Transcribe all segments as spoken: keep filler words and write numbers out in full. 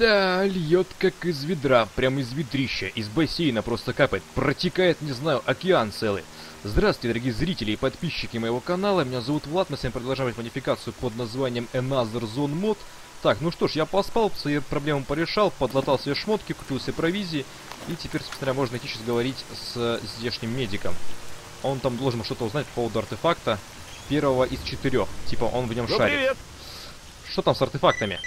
Да, льет как из ведра, прям из ведрища, из бассейна просто капает, протекает, не знаю, океан целый. Здравствуйте, дорогие зрители и подписчики моего канала, меня зовут Влад, мы с вами продолжаем модификацию под названием another zone mod. Так, ну что ж, я поспал, свои проблемы порешал, подлатал себе шмотки, купил себе провизии, и теперь, собственно, можно идти сейчас говорить с здешним медиком. Он там должен что-то узнать по поводу артефакта первого из четырех, типа он в нем ну, шарит. Привет. Что там с артефактами?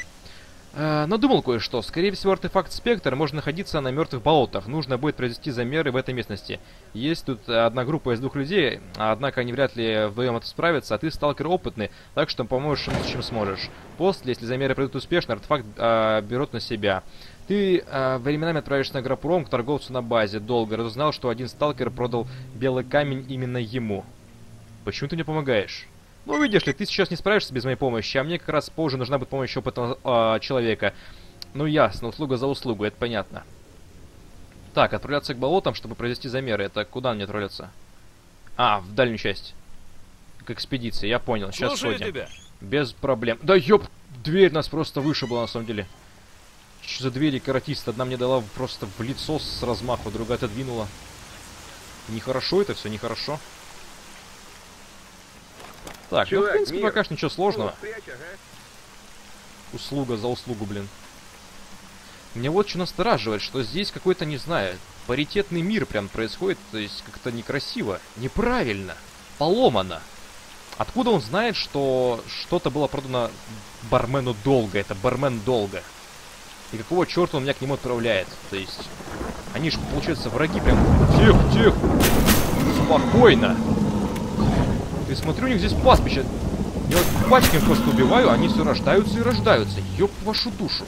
Э, надумал кое-что. Скорее всего, артефакт Спектр может находиться на мертвых болотах. Нужно будет произвести замеры в этой местности. Есть тут одна группа из двух людей, однако они вряд ли вдвоем это справятся, а ты, сталкер, опытный, так что поможешь им, чем сможешь. После, если замеры пройдут успешно, артефакт э, берут на себя. Ты э, временами отправишься на Агропром к торговцу на базе. Долго разузнал, что один сталкер продал белый камень именно ему. Почему ты мне помогаешь? Ну, видишь ли, ты сейчас не справишься без моей помощи, а мне как раз позже нужна будет помощь опытного э, человека. Ну, ясно, услуга за услугу, это понятно. Так, отправляться к болотам, чтобы провести замеры. Это куда мне отправляться? А, в дальнюю часть. К экспедиции, я понял. Сейчас сходим. Без проблем. Да ёб, дверь нас просто вышибла, на самом деле. Что за двери, каратист? Одна мне дала просто в лицо с размаху, другая отодвинула. Нехорошо это все, нехорошо. Так, ну, в принципе, пока что ничего сложного. Услуга за услугу, блин. Мне вот что настораживает, что здесь какой-то, не знаю, паритетный мир прям происходит, то есть как-то некрасиво, неправильно, поломано. Откуда он знает, что что-то было продано бармену долго, это бармен долго? И какого черта он меня к нему отправляет? То есть, они же, получается, враги прям... Тихо, тихо! Спокойно! И смотрю, у них здесь пастбище. Я вот пачками просто убиваю, они все рождаются и рождаются. Ёб вашу душу.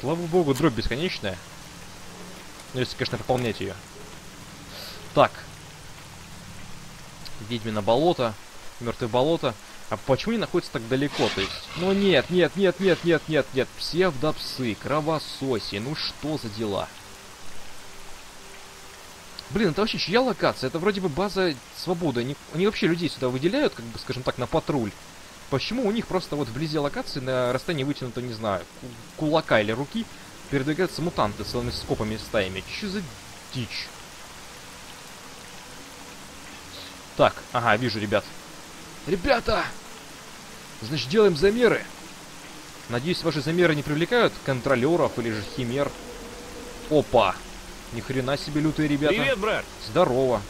Слава богу, дробь бесконечная. Ну, если, конечно, пополнять ее. Так. Ведьмина болото. Мертвые болото. А почему они находятся так далеко? То есть... Ну нет, нет, нет, нет, нет, нет, нет. Псевдопсы, кровососи. Ну что за дела? Блин, это вообще чья локация? Это вроде бы база свободы. Они, они вообще людей сюда выделяют, как бы, скажем так, на патруль. Почему у них просто вот вблизи локации на расстоянии вытянутого, не знаю, кулака или руки передвигаются мутанты с целыми скопами и стаями? Че за дичь? Так, ага, вижу, ребят. Ребята! Значит, делаем замеры. Надеюсь, ваши замеры не привлекают контролеров или же химер. Опа! Ни хрена себе, лютые ребята. Привет, брат. Здорово.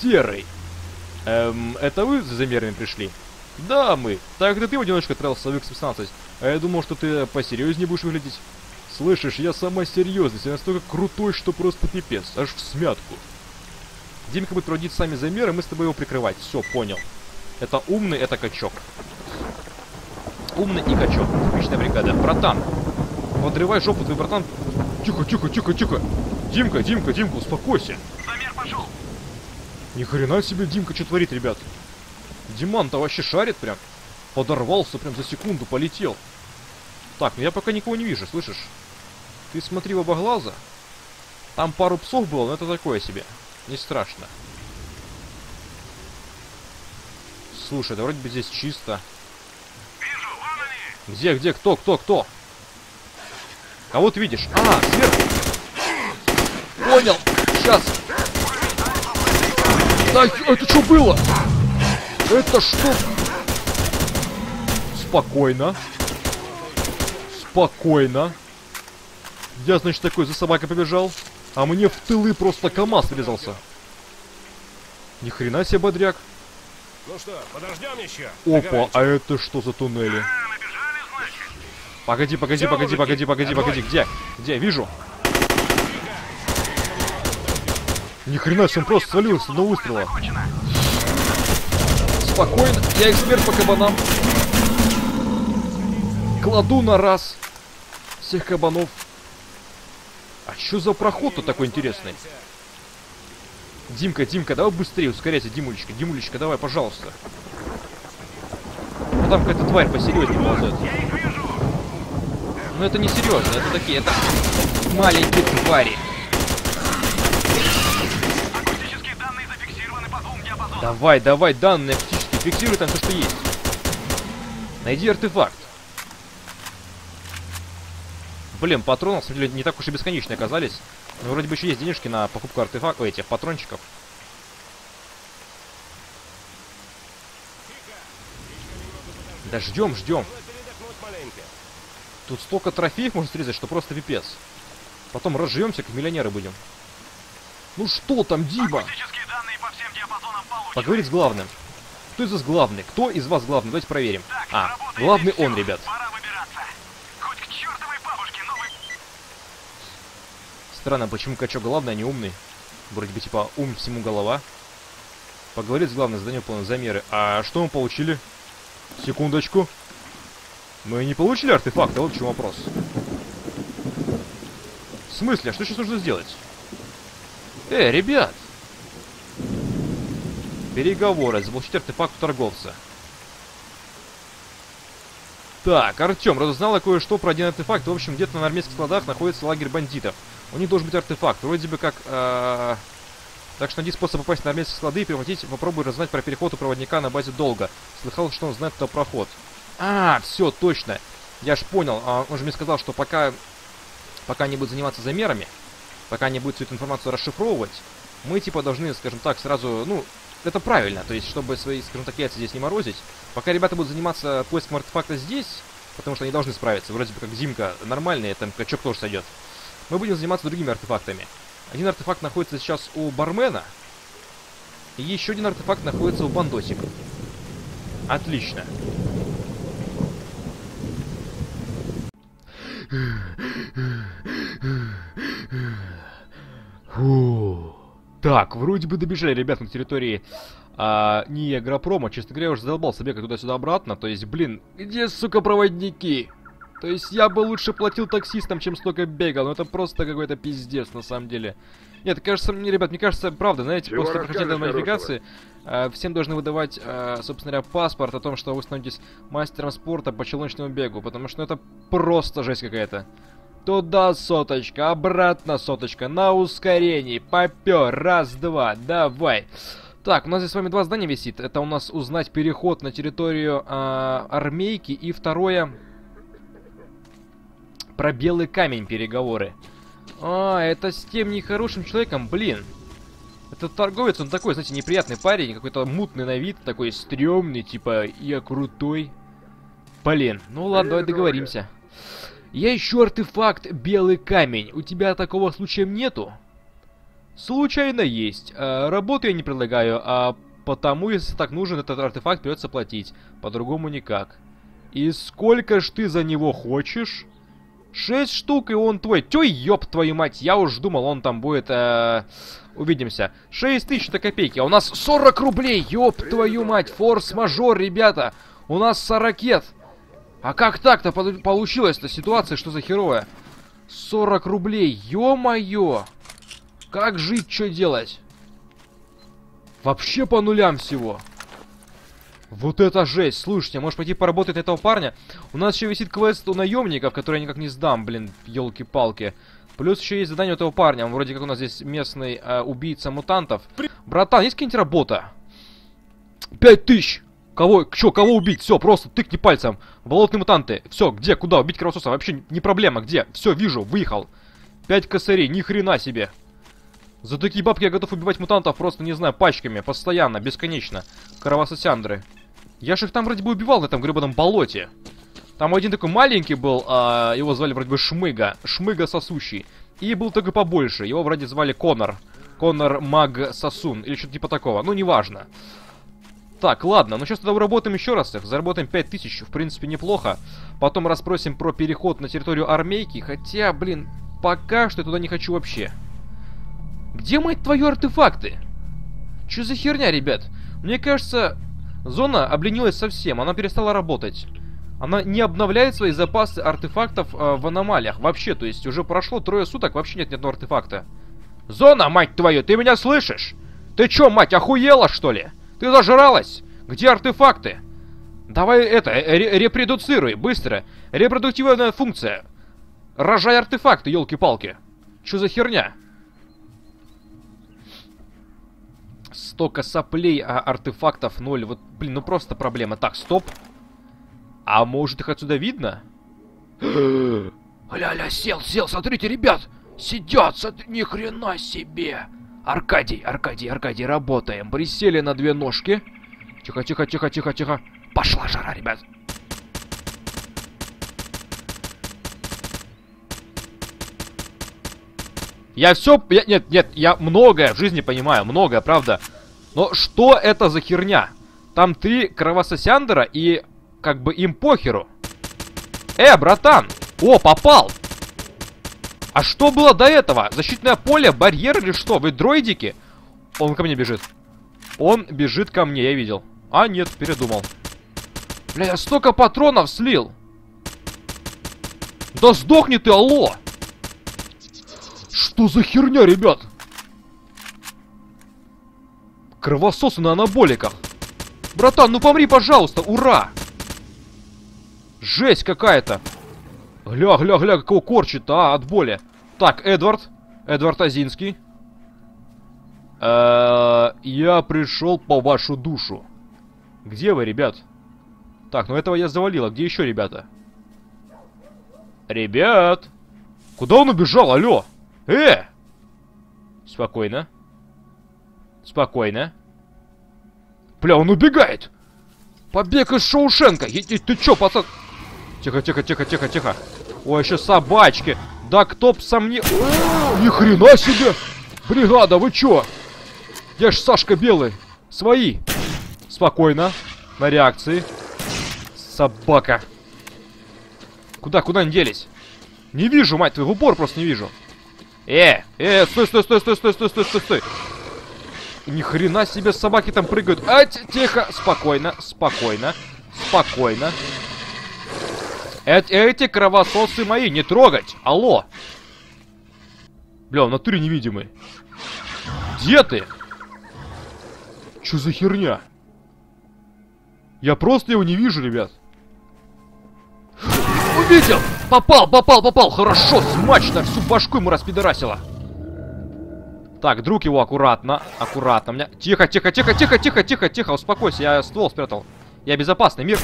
Серый. Эм, это вы за замерами пришли? Да, мы. Тогда ты в одиночку отправился в Х шестнадцать. А я думал, что ты посерьезнее будешь выглядеть. Слышишь, я сама серьезность. Я настолько крутой, что просто пипец. Аж в смятку. Димка будет проводить сами замеры, мы с тобой его прикрывать. Все, понял. Это умный, это качок. Умный и качок. Типичная бригада. Братан. Подрывай жопу, твой братан. Тихо, тихо, тихо, тихо. Димка, Димка, Димка, успокойся. Замер пошел. Ни хрена себе, Димка, что творит, ребят. Диман-то вообще шарит прям. Подорвался прям за секунду, полетел. Так, ну я пока никого не вижу, слышишь? Ты смотри в оба глаза. Там пару псов было, но это такое себе. Не страшно. Слушай, да вроде бы здесь чисто. Вижу, вон они. Где, где, кто, кто, кто? Кого ты видишь? А, сверху. Понял. Сейчас. Да, это что было? Это что? Спокойно. Спокойно. Я, значит, такой за собакой побежал. А мне в тылы просто КамАЗ врезался. Ни хрена себе, бодряк. Ну что, подождем еще. Опа, а это что за туннели? Погоди, погоди, погоди, погоди, погоди, погоди, где? Где? Вижу. Ни хрена, он просто свалился с одного выстрела. Спокойно, я эксперт по кабанам. Кладу на раз всех кабанов. А что за проход-то такой интересный? Димка, Димка, давай быстрее, ускоряйся, Димулечка, Димулечка, давай, пожалуйста. А там какая-то тварь посерьезнее ползает. Но это не серьезно, это такие, это маленькие твари. Акустические данные зафиксированы по двум диапазонам. Давай, давай, данные акустические, фиксируй там то, что есть. Найди артефакт. Блин, патроны, на самом деле, не так уж и бесконечные оказались. Но вроде бы еще есть денежки на покупку артефактов, этих патрончиков. Да ждем, ждем. Тут столько трофеев можно срезать, что просто пипец. Потом разживемся, как миллионеры будем. Ну что там, Дима? По Поговорить с главным. Кто из вас главный? Кто из вас главный? Давайте проверим. Так, а, главный он, ребят. Хоть к чертовой бабушке, но вы... Странно, почему Качок главный, а не умный? Вроде бы типа ум всему голова. Поговорить с главным, задание плана замеры. А что мы получили? Секундочку. Мы не получили артефакта, вот в чем вопрос. В смысле, а что сейчас нужно сделать? Эй, ребят! Переговоры, заполучить артефакт у торговца. Так, Артем разузнал кое-что про один артефакт. В общем, где-то на армейских складах находится лагерь бандитов. У них должен быть артефакт, вроде бы как... Э-э-э... Так что найди способ попасть на армейские склады и превратить... Попробуй разузнать про переход у проводника на базе долго. Слыхал, что он знает, кто проход. А, все, точно. Я ж понял. А, он же мне сказал, что пока... Пока они будут заниматься замерами, пока они будут всю эту информацию расшифровывать, мы типа должны, скажем так, сразу... Ну, это правильно. То есть, чтобы свои, скажем так, яйца здесь не морозить. Пока ребята будут заниматься поиском артефакта здесь, потому что они должны справиться. Вроде бы как Зимка нормальная, там Качок тоже сойдет. Мы будем заниматься другими артефактами. Один артефакт находится сейчас у бармена. И еще один артефакт находится у бандосика. Отлично. Фу. Так, вроде бы добежали, ребят, на территории а, не Агропрома. Честно говоря, я уже задолбался бегать туда-сюда обратно. То есть, блин, где, сука, проводники? То есть я бы лучше платил таксистам, чем столько бегал. Но это просто какой-то пиздец, на самом деле. Нет, кажется, мне, ребят, мне кажется, правда, знаете, чего после прохождения модификации э, всем должны выдавать, э, собственно говоря, паспорт о том, что вы становитесь мастером спорта по челночному бегу. Потому что это просто жесть какая-то. Туда соточка, обратно соточка, на ускорении, попер, раз, два, давай. Так, у нас здесь с вами два здания висит. Это у нас узнать переход на территорию э, армейки и второе... Про белый камень переговоры. А, это с тем нехорошим человеком, блин. Этот торговец, он такой, знаете, неприятный парень, какой-то мутный на вид, такой стрёмный, типа, я крутой. Блин, ну ладно, давай договоримся. Я ищу артефакт белый камень. У тебя такого случаем нету? Случайно есть. А, работу я не предлагаю, а потому, если так нужен этот артефакт, придется платить. По-другому никак. И сколько ж ты за него хочешь? Шесть штук, и он твой. Тё, ёб твою мать, я уж думал, он там будет... Э, увидимся. Шесть тысяч-то копейки, а у нас сорок рублей, ёб твою мать. Форс-мажор, ребята. У нас сорокет. А как так-то получилось-то ситуация, что за херовая? сорок рублей, ё-моё. Как жить, что делать? Вообще по нулям всего. Вот это жесть. Слушайте, может пойти поработать на этого парня? У нас еще висит квест у наемников, который я никак не сдам, блин, елки-палки. Плюс еще есть задание у этого парня. Он вроде как у нас здесь местный э, убийца мутантов. Братан, есть какая-нибудь работа? Пять тысяч! Кого? Че, кого убить? Все, просто тыкни пальцем. Болотные мутанты. Все, где? Куда? Убить кровососа? Вообще не проблема, где? Все, вижу, выехал. Пять косарей, ни хрена себе. За такие бабки я готов убивать мутантов просто, не знаю, пачками, постоянно, бесконечно. Кровососяндры. Я же их там вроде бы убивал на этом гребаном болоте. Там один такой маленький был, а, его звали вроде бы Шмыга. Шмыга сосущий. И был такой побольше, его вроде звали Конор. Конор Маг Сосун, или что-то типа такого, ну неважно. Так, ладно, ну сейчас тогда уработаем еще раз их, заработаем пять тысяч, в принципе неплохо. Потом расспросим про переход на территорию армейки, хотя, блин, пока что я туда не хочу вообще. Где, мать твою, артефакты? Чё за херня, ребят? Мне кажется, зона обленилась совсем, она перестала работать. Она не обновляет свои запасы артефактов э, в аномалиях. Вообще, то есть, уже прошло трое суток, вообще нет ни одного артефакта. Зона, мать твою, ты меня слышишь? Ты чё, мать, охуела, что ли? Ты зажралась? Где артефакты? Давай это, ре репродуцируй, быстро. Репродуктивная функция. Рожай артефакты, ёлки-палки. Чё за херня? Столько соплей, а артефактов ноль. Вот, блин, ну просто проблема. Так, стоп. А может их отсюда видно? Ля-ля, сел, сел, смотрите, ребят! Сидят, смотри, ни хрена себе! Аркадий, Аркадий, Аркадий, работаем. Присели на две ножки. Тихо, тихо, тихо, тихо, тихо. Пошла жара, ребят. Я все... Я, нет, нет, я многое в жизни понимаю, многое, правда. Но что это за херня? Там три кровососяндера и как бы им похеру. Э, братан! О, попал! А что было до этого? Защитное поле, барьер или что? Вы дроидики? Он ко мне бежит. Он бежит ко мне, я видел. А, нет, передумал. Бля, я столько патронов слил. Да сдохни ты, алло! Что за херня, ребят? Кровососы на анаболиках. Братан, ну помри, пожалуйста, ура! Жесть какая-то. Гля, гля, гля, как его корчит, а, от боли. Так, Эдвард. Эдвард Азинский. Э-э, я пришел по вашу душу. Где вы, ребят? Так, ну этого я завалил. А где еще, ребята? Ребят! Куда он убежал, алло? Э! Спокойно. Спокойно. Бля, он убегает! Побег из Шоушенка! Е -е ты чё, пацан? Тихо, тихо, тихо, тихо, тихо. Ой, еще собачки. Да кто б со мной... Ни хрена себе! Бригада, вы чё? Я ж Сашка Белый. Свои. Спокойно. На реакции. Собака. Куда, куда они делись? Не вижу, мать твою, в упор просто не вижу. Э, э, стой, стой, стой, стой, стой, стой, стой, стой, стой. Ни хрена себе, собаки там прыгают. А, тихо, спокойно, спокойно, спокойно. Э эти кровососы мои, не трогать, алло. Бля, в натуре невидимый. Где ты? Чё за херня? Я просто его не вижу, ребят. Увидел! Попал, попал, попал! Хорошо, смачно, всю башку ему распидорасило. Так, друг его аккуратно, аккуратно. Меня... Тихо, тихо, тихо, тихо, тихо, тихо, тихо, успокойся, я ствол спрятал. Я безопасный, мир...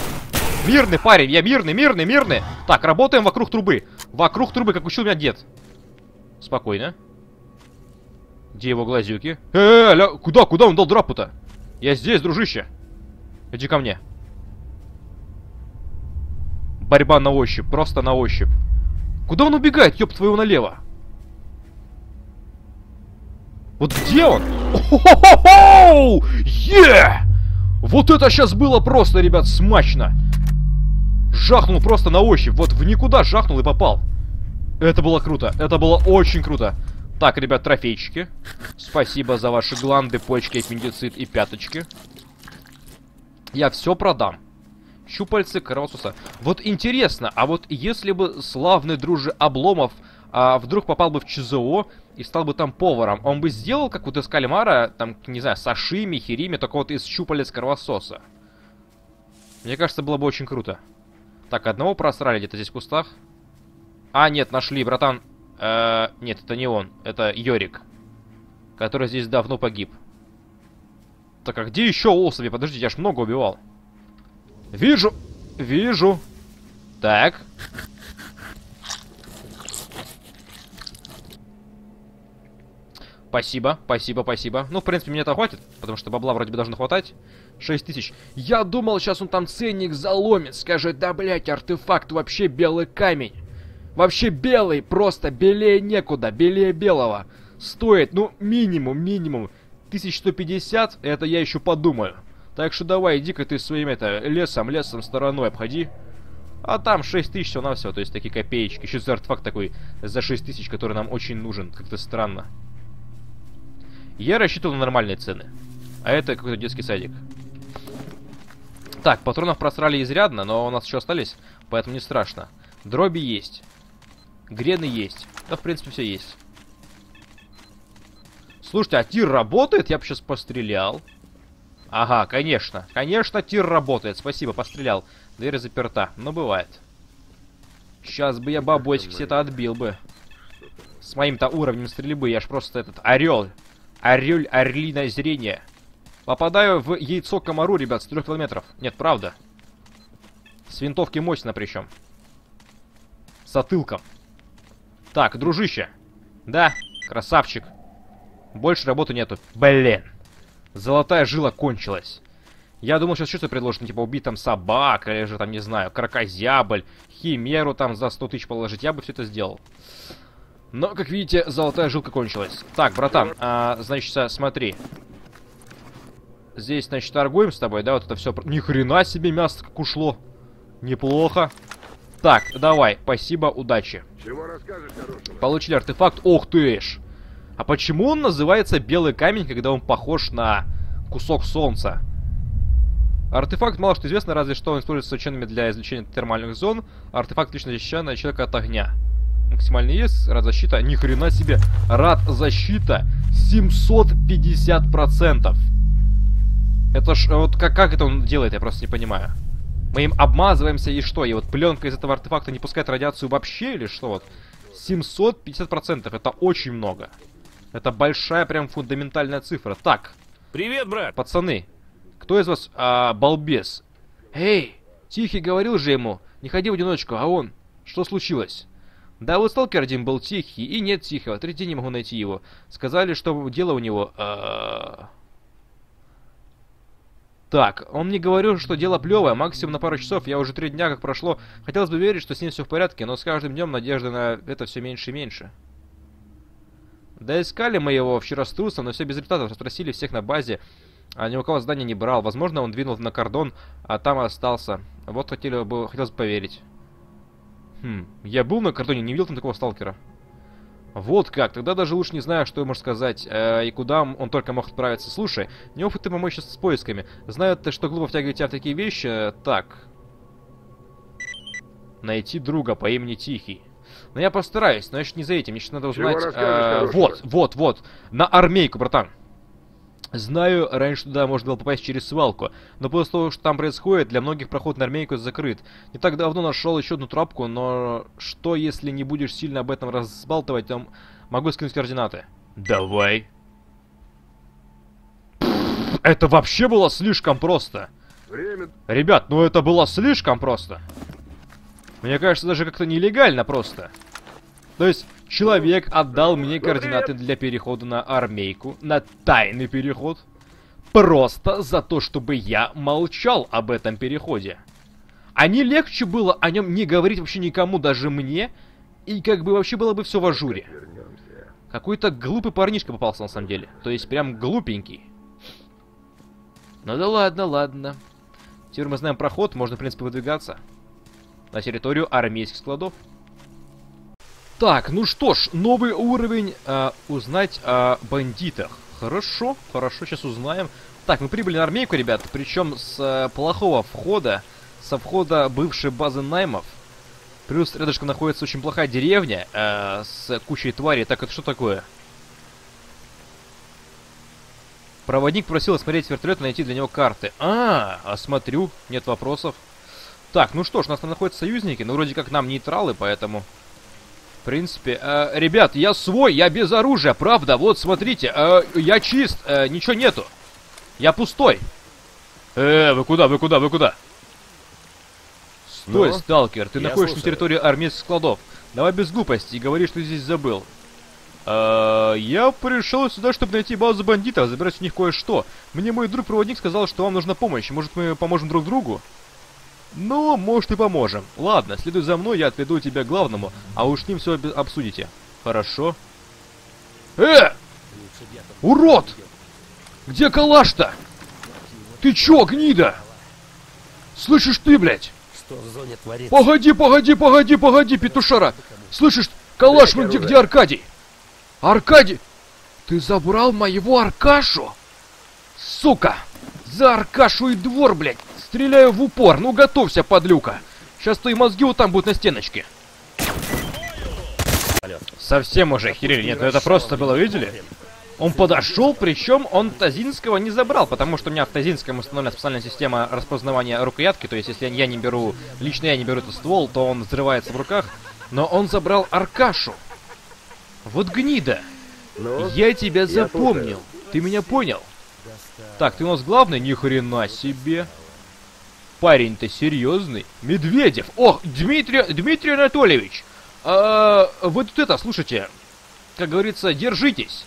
Мирный парень, я мирный, мирный, мирный. Так, работаем вокруг трубы. Вокруг трубы, как учил меня дед. Спокойно. Где его глазюки? Э, ля... куда, куда он дал драпу-то? Я здесь, дружище. Иди ко мне. Борьба на ощупь, просто на ощупь. Куда он убегает, ёб твою налево? Вот где он? О-хо-хо-хо! Е! Вот это сейчас было просто, ребят, смачно. Жахнул просто на ощупь. Вот в никуда жахнул и попал. Это было круто. Это было очень круто. Так, ребят, трофейчики. Спасибо за ваши гланды, почки, аппендицит и пяточки. Я все продам. Щупальцы кровососа. Вот интересно, а вот если бы славный друже Обломов а, вдруг попал бы в ЧЗО и стал бы там поваром, он бы сделал, как вот из кальмара, там, не знаю, сашими, хирими, только вот из щупалец кровососа. Мне кажется, было бы очень круто. Так, одного просрали где-то здесь в кустах. А, нет, нашли, братан. Э-э, нет, это не он, это Йорик, который здесь давно погиб. Так, а где еще особи? Подождите, я ж много убивал. Вижу, вижу. Так. Спасибо, спасибо, спасибо. Ну, в принципе, мне это хватит, потому что бабла вроде бы должно хватать. шесть тысяч. Я думал, сейчас он там ценник заломит. Скажет, да, блядь, артефакт вообще белый камень. Вообще белый, просто белее некуда, белее белого. Стоит, ну, минимум, минимум тысяча сто пятьдесят, это я еще подумаю. Так что давай, иди-ка ты своим, это, лесом, лесом стороной обходи. А там шесть тысяч всего на все, то есть такие копеечки. Еще за артефакт такой за шесть тысяч, который нам очень нужен. Как-то странно. Я рассчитывал на нормальные цены. А это какой-то детский садик. Так, патронов просрали изрядно, но у нас еще остались, поэтому не страшно. Дроби есть. Грены есть. Да, в принципе, все есть. Слушайте, а тир работает? Я бы сейчас пострелял. Ага, конечно. Конечно, тир работает. Спасибо, пострелял. Дверь заперта. Но бывает. Сейчас бы я бабосик все-то отбил бы. С моим-то уровнем стрельбы. Я ж просто этот орел. Орель, орлиное зрение. Попадаю в яйцо комару, ребят, с трех километров. Нет, правда. С винтовки мощно причем. С затылком. Так, дружище. Да, красавчик. Больше работы нету. Блин. Золотая жила кончилась. Я думал, сейчас что-то предложат, ну, типа убить там собак, или же там, не знаю, крокозябль, химеру там за сто тысяч положить. Я бы все это сделал. Но, как видите, золотая жилка кончилась. Так, братан, а, значит, смотри. Здесь, значит, торгуем с тобой, да, вот это все. Ни хрена себе мясо как ушло. Неплохо. Так, давай, спасибо, удачи. Чего расскажешь, хорошего? Получили артефакт, ох ты ж. А почему он называется белый камень, когда он похож на кусок солнца? Артефакт мало что известно, разве что он используется учеными для извлечения термальных зон. Артефакт лично защищает человека от огня. Максимальный вес, рад защита, ни хрена себе, рад защита семьсот пятьдесят процентов. Это ж, вот как, как это он делает, я просто не понимаю. Мы им обмазываемся и что? И вот пленка из этого артефакта не пускает радиацию вообще или что? Вот семьсот пятьдесят процентов, это очень много. Это большая прям фундаментальная цифра. Так. Привет, брат. Пацаны, кто из вас а, балбес? Эй, Тихий говорил же ему, не ходи в одиночку, а он, что случилось? Да вот сталкер один был тихий, и нет Тихого, третий день не могу найти его. Сказали, что дело у него... А... Так, он мне говорил, что дело плевое, максимум на пару часов, я уже три дня как прошло. Хотелось бы верить, что с ним все в порядке, но с каждым днем надежда на это все меньше и меньше. Да искали мы его вчера с трусом, но все без результатов, спросили всех на базе, а ни у кого здания не брал. Возможно, он двинул на Кордон, а там остался. Вот хотели бы, хотелось бы поверить. Хм, я был на Кордоне, не видел там такого сталкера. Вот как, тогда даже лучше не знаю, что ему сказать, э, и куда он только мог отправиться. Слушай, неопыт ты помочь с поисками. Знаю, ты, что глупо втягивать тебя в такие вещи, э, так. Найти друга по имени Тихий. Но я постараюсь, но я еще не за этим, мне еще надо узнать... Э, вот, вот, вот, на армейку, братан. Знаю, раньше туда можно было попасть через свалку, но после того, что там происходит, для многих проход на армейку закрыт. Не так давно нашел еще одну трапку, но что, если не будешь сильно об этом разбалтывать, то могу скинуть координаты. Давай. Это вообще было слишком просто. Время... Ребят, ну это было слишком просто. Мне кажется, даже как-то нелегально просто. То есть... Человек отдал мне координаты для перехода на армейку, на тайный переход, просто за то, чтобы я молчал об этом переходе. А не легче было о нем не говорить вообще никому, даже мне, и как бы вообще было бы все в ажуре. Какой-то глупый парнишка попался на самом деле, то есть прям глупенький. Ну да ладно, ладно. Теперь мы знаем проход, можно в принципе выдвигаться на территорию армейских складов. Так, ну что ж, новый уровень, э, узнать о бандитах. Хорошо, хорошо, сейчас узнаем. Так, мы прибыли на армейку, ребят, причем с э, плохого входа, со входа бывшей базы наймов. Плюс рядышком находится очень плохая деревня э, с кучей тварей. Так, это что такое? Проводник просил осмотреть вертолет и найти для него карты. А, осмотрю, нет вопросов. Так, ну что ж, у нас там находятся союзники, но вроде как нам нейтралы, поэтому... В принципе, э, ребят, я свой, я без оружия, правда, вот смотрите, э, я чист, э, ничего нету, я пустой. Э, вы куда, вы куда, вы куда? Стой, ну, сталкер, ты находишься на территории армейских складов, давай без глупостей, говори, что ты здесь забыл. Э, я пришел сюда, чтобы найти базу бандитов, забирать у них кое-что. Мне мой друг-проводник сказал, что вам нужна помощь, может мы поможем друг другу? Ну, может и поможем. Ладно, следуй за мной, я отведу тебя к главному, а уж с ним все обсудите. Хорошо? Э! Урод! Где калаш-то? Ты чё, гнида? Слышишь ты, блядь? Погоди, погоди, погоди, погоди, петушара! Слышишь, калаш, где, где Аркадий? Аркадий! Ты забрал моего Аркашу? Сука! За Аркашу и двор, блядь! Стреляю в упор, ну готовься, подлюка. Сейчас твои мозги вот там будут на стеночке. Совсем уже охерели, нет, ну это просто было, видели? Он подошел, причем он Тазинского не забрал, потому что у меня в Тазинском установлена специальная система распознавания рукоятки, то есть если я не беру, лично я не беру этот ствол, то он взрывается в руках, но он забрал Аркашу. Вот гнида. Я тебя запомнил, ты меня понял? Так, ты у нас главный? Ни хрена себе. Парень-то серьезный. Медведев. Ох, Дмитрий, Дмитрий Анатольевич. А, вы тут это, слушайте. Как говорится, держитесь.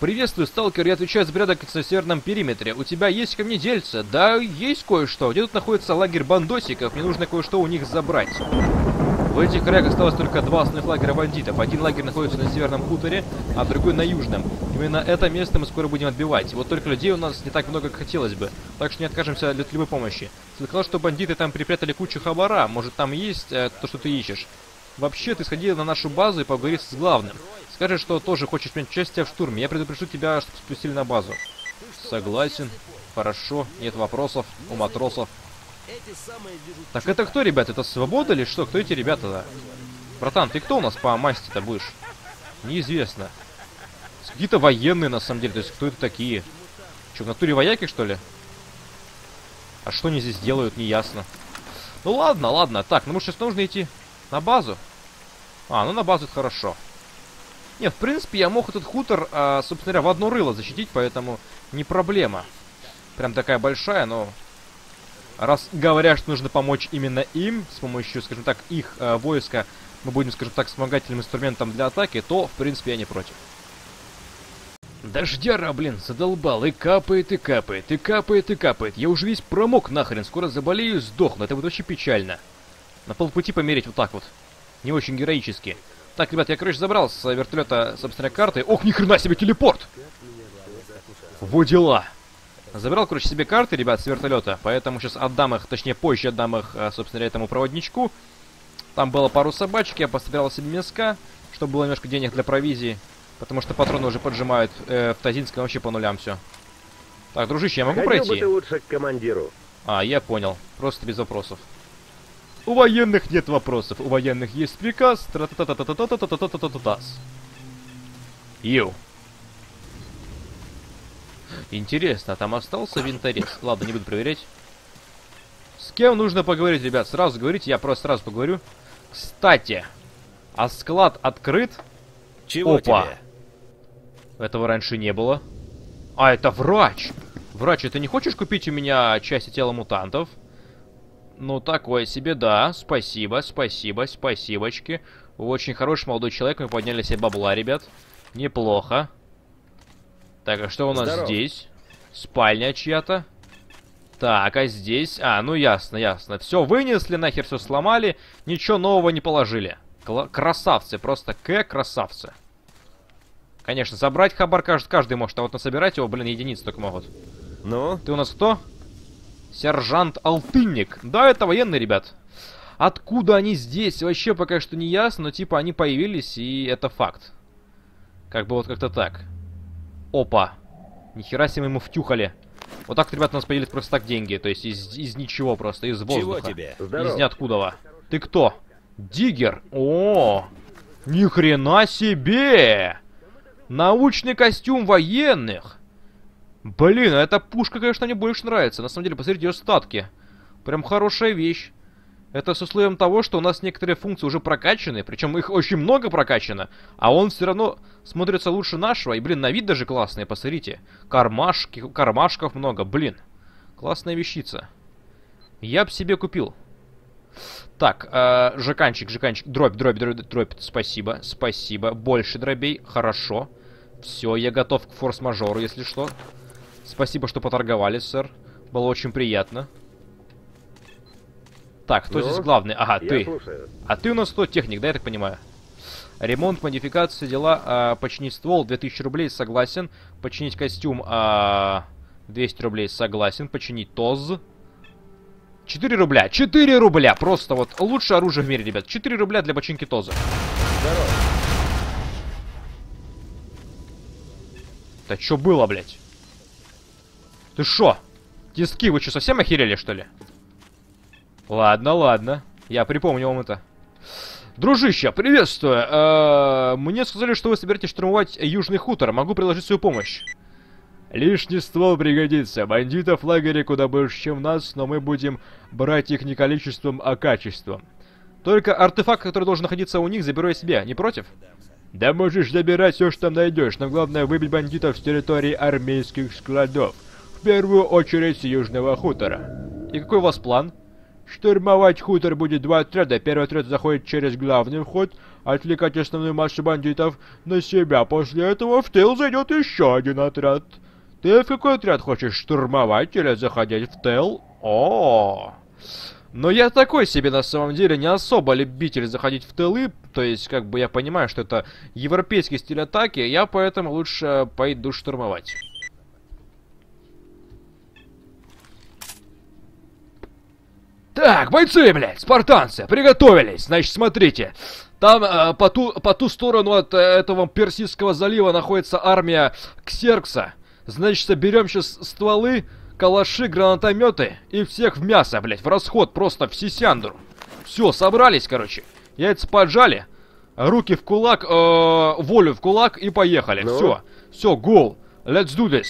Приветствую, сталкер. Я отвечаю за порядок на северном периметре. У тебя есть ко мне дельце? Да, есть кое-что. Где тут находится лагерь бандосиков? Мне нужно кое-что у них забрать. В этих краях осталось только два основных лагеря бандитов. Один лагерь находится на северном хуторе, а другой на южном. Именно это место мы скоро будем отбивать. Вот только людей у нас не так много, как хотелось бы. Так что не откажемся от любой помощи. Слыхал, что бандиты там припрятали кучу хабара. Может, там есть э, то, что ты ищешь? Вообще, ты сходи на нашу базу и поговори с главным. Скажи, что тоже хочешь принять участие в штурме. Я предупрежу тебя, чтобы спустили на базу. Согласен. Хорошо. Нет вопросов у матросов. Так это кто, ребят? Это Свобода или что? Кто эти ребята-то? Братан, ты кто у нас по масти-то будешь? Неизвестно. Какие-то военные, на самом деле. То есть, кто это такие? Что, в натуре вояки, что ли? А что они здесь делают, неясно. Ну ладно, ладно. Так, ну может сейчас нужно идти на базу? А, ну на базу это хорошо. Не, в принципе, я мог этот хутор, а, собственно говоря, в одно рыло защитить, поэтому не проблема. Прям такая большая, но... Раз говорят, что нужно помочь именно им, с помощью, скажем так, их э, войска, мы будем, скажем так, вспомогательным инструментом для атаки, то, в принципе, я не против. Дождяра, блин, задолбал, и капает, и капает, и капает, и капает. Я уже весь промок нахрен, скоро заболею и сдохну, это будет очень печально. На полпути померить вот так вот, не очень героически. Так, ребят, я, короче, забрал с вертолета, собственно, карты. Ох, ни хрена себе, телепорт! Во дела! Забрал, короче, себе карты, ребят, с вертолета, поэтому сейчас отдам их, точнее, позже отдам их, собственно, этому проводничку. Там было пару собачек, я пособирал себе мяска, чтобы было немножко денег для провизии, потому что патроны уже поджимают э, в Тазинском вообще по нулям все. Так, дружище, я могу Ходил пройти? Бы ты лучше к командиру. А, я понял, просто без вопросов. У военных нет вопросов, у военных есть приказ. Йоу. Интересно, а там остался винторез? Ладно, не буду проверять. С кем нужно поговорить, ребят? Сразу говорите, я просто сразу поговорю. Кстати, а склад открыт? Чего Опа. Тебе? Этого раньше не было. А, это врач! Врач, ты не хочешь купить у меня части тела мутантов? Ну, такое себе, да. Спасибо, спасибо, спасибочки. Вы очень хороший молодой человек, мы подняли себе бабла, ребят. Неплохо. Так, а что у нас Здорово. Здесь? Спальня чья-то. Так, а здесь... А, ну ясно, ясно. Все вынесли, нахер все сломали. Ничего нового не положили. Кла красавцы, просто к-красавцы. Конечно, забрать хабар каждый, каждый может, а вот насобирать его, блин, единицы только могут. Ну? Ты у нас кто? Сержант Алтынник. Да, это военные, ребят. Откуда они здесь? Вообще пока что не ясно, но типа они появились, и это факт. Как бы вот как-то так. Опа. Нихера себе мы ему втюхали. Вот так, ребята, у нас появились просто так деньги. То есть из, из ничего просто, из воздуха. Чего тебе? Из ниоткудова. Ты кто? Диггер. О, ни хрена себе! Научный костюм военных. Блин, а эта пушка, конечно, мне больше нравится. На самом деле, посмотрите ее статки. Прям хорошая вещь. Это с условием того, что у нас некоторые функции уже прокачаны, причем их очень много прокачано, а он все равно смотрится лучше нашего, и, блин, на вид даже классные, посмотрите. Кармашки, кармашков много, блин. Классная вещица. Я бы себе купил. Так, э, жаканчик, жаканчик, дробь, дробь, дробь, дробь, спасибо, спасибо, больше дробей, хорошо. Все, я готов к форс-мажору, если что. Спасибо, что поторговали, сэр, было очень приятно. Так, кто ну, здесь главный? Ага, ты. Слушаю. А ты у нас кто? Техник, да, я так понимаю? Ремонт, модификация, дела. А, починить ствол, две тысячи рублей, согласен. Починить костюм, а, двести рублей, согласен. Починить ТОЗ. четыре рубля, четыре рубля! Просто вот лучшее оружие в мире, ребят. четыре рубля для починки ТОЗа. Здорово. Да что было, блядь? Ты шо? Диски, вы что, совсем охерели, что ли? Ладно, ладно. Я припомню вам это. Дружище, приветствую. Э-э, мне сказали, что вы собираетесь штурмовать Южный Хутор. Могу предложить свою помощь. Лишний ствол пригодится. Бандитов в лагере куда больше, чем нас, но мы будем брать их не количеством, а качеством. Только артефакт, который должен находиться у них, заберу я себе. Не против? Да можешь забирать все, что там найдешь, но главное выбить бандитов с территории армейских складов. В первую очередь с Южного Хутора. И какой у вас план? Штурмовать хутор будет два отряда. Первый отряд заходит через главный вход, отвлекать основную массу бандитов на себя. После этого в тыл зайдет еще один отряд. Ты в какой отряд хочешь, штурмовать или заходить в тыл? О-о-о. Но я такой себе на самом деле не особо любитель заходить в тылы. То есть, как бы я понимаю, что это европейский стиль атаки, я поэтому лучше пойду штурмовать. Так, бойцы, блядь, спартанцы, приготовились. Значит, смотрите. Там э, по, ту, по ту сторону от э, этого Персидского залива находится армия Ксеркса. Значит, соберем сейчас стволы, калаши, гранатометы и всех в мясо, блядь, в расход, просто в сисяндру. Все, собрались, короче. Яйца поджали, руки в кулак, э, волю в кулак и поехали. No. Все, все, гол. Let's do this.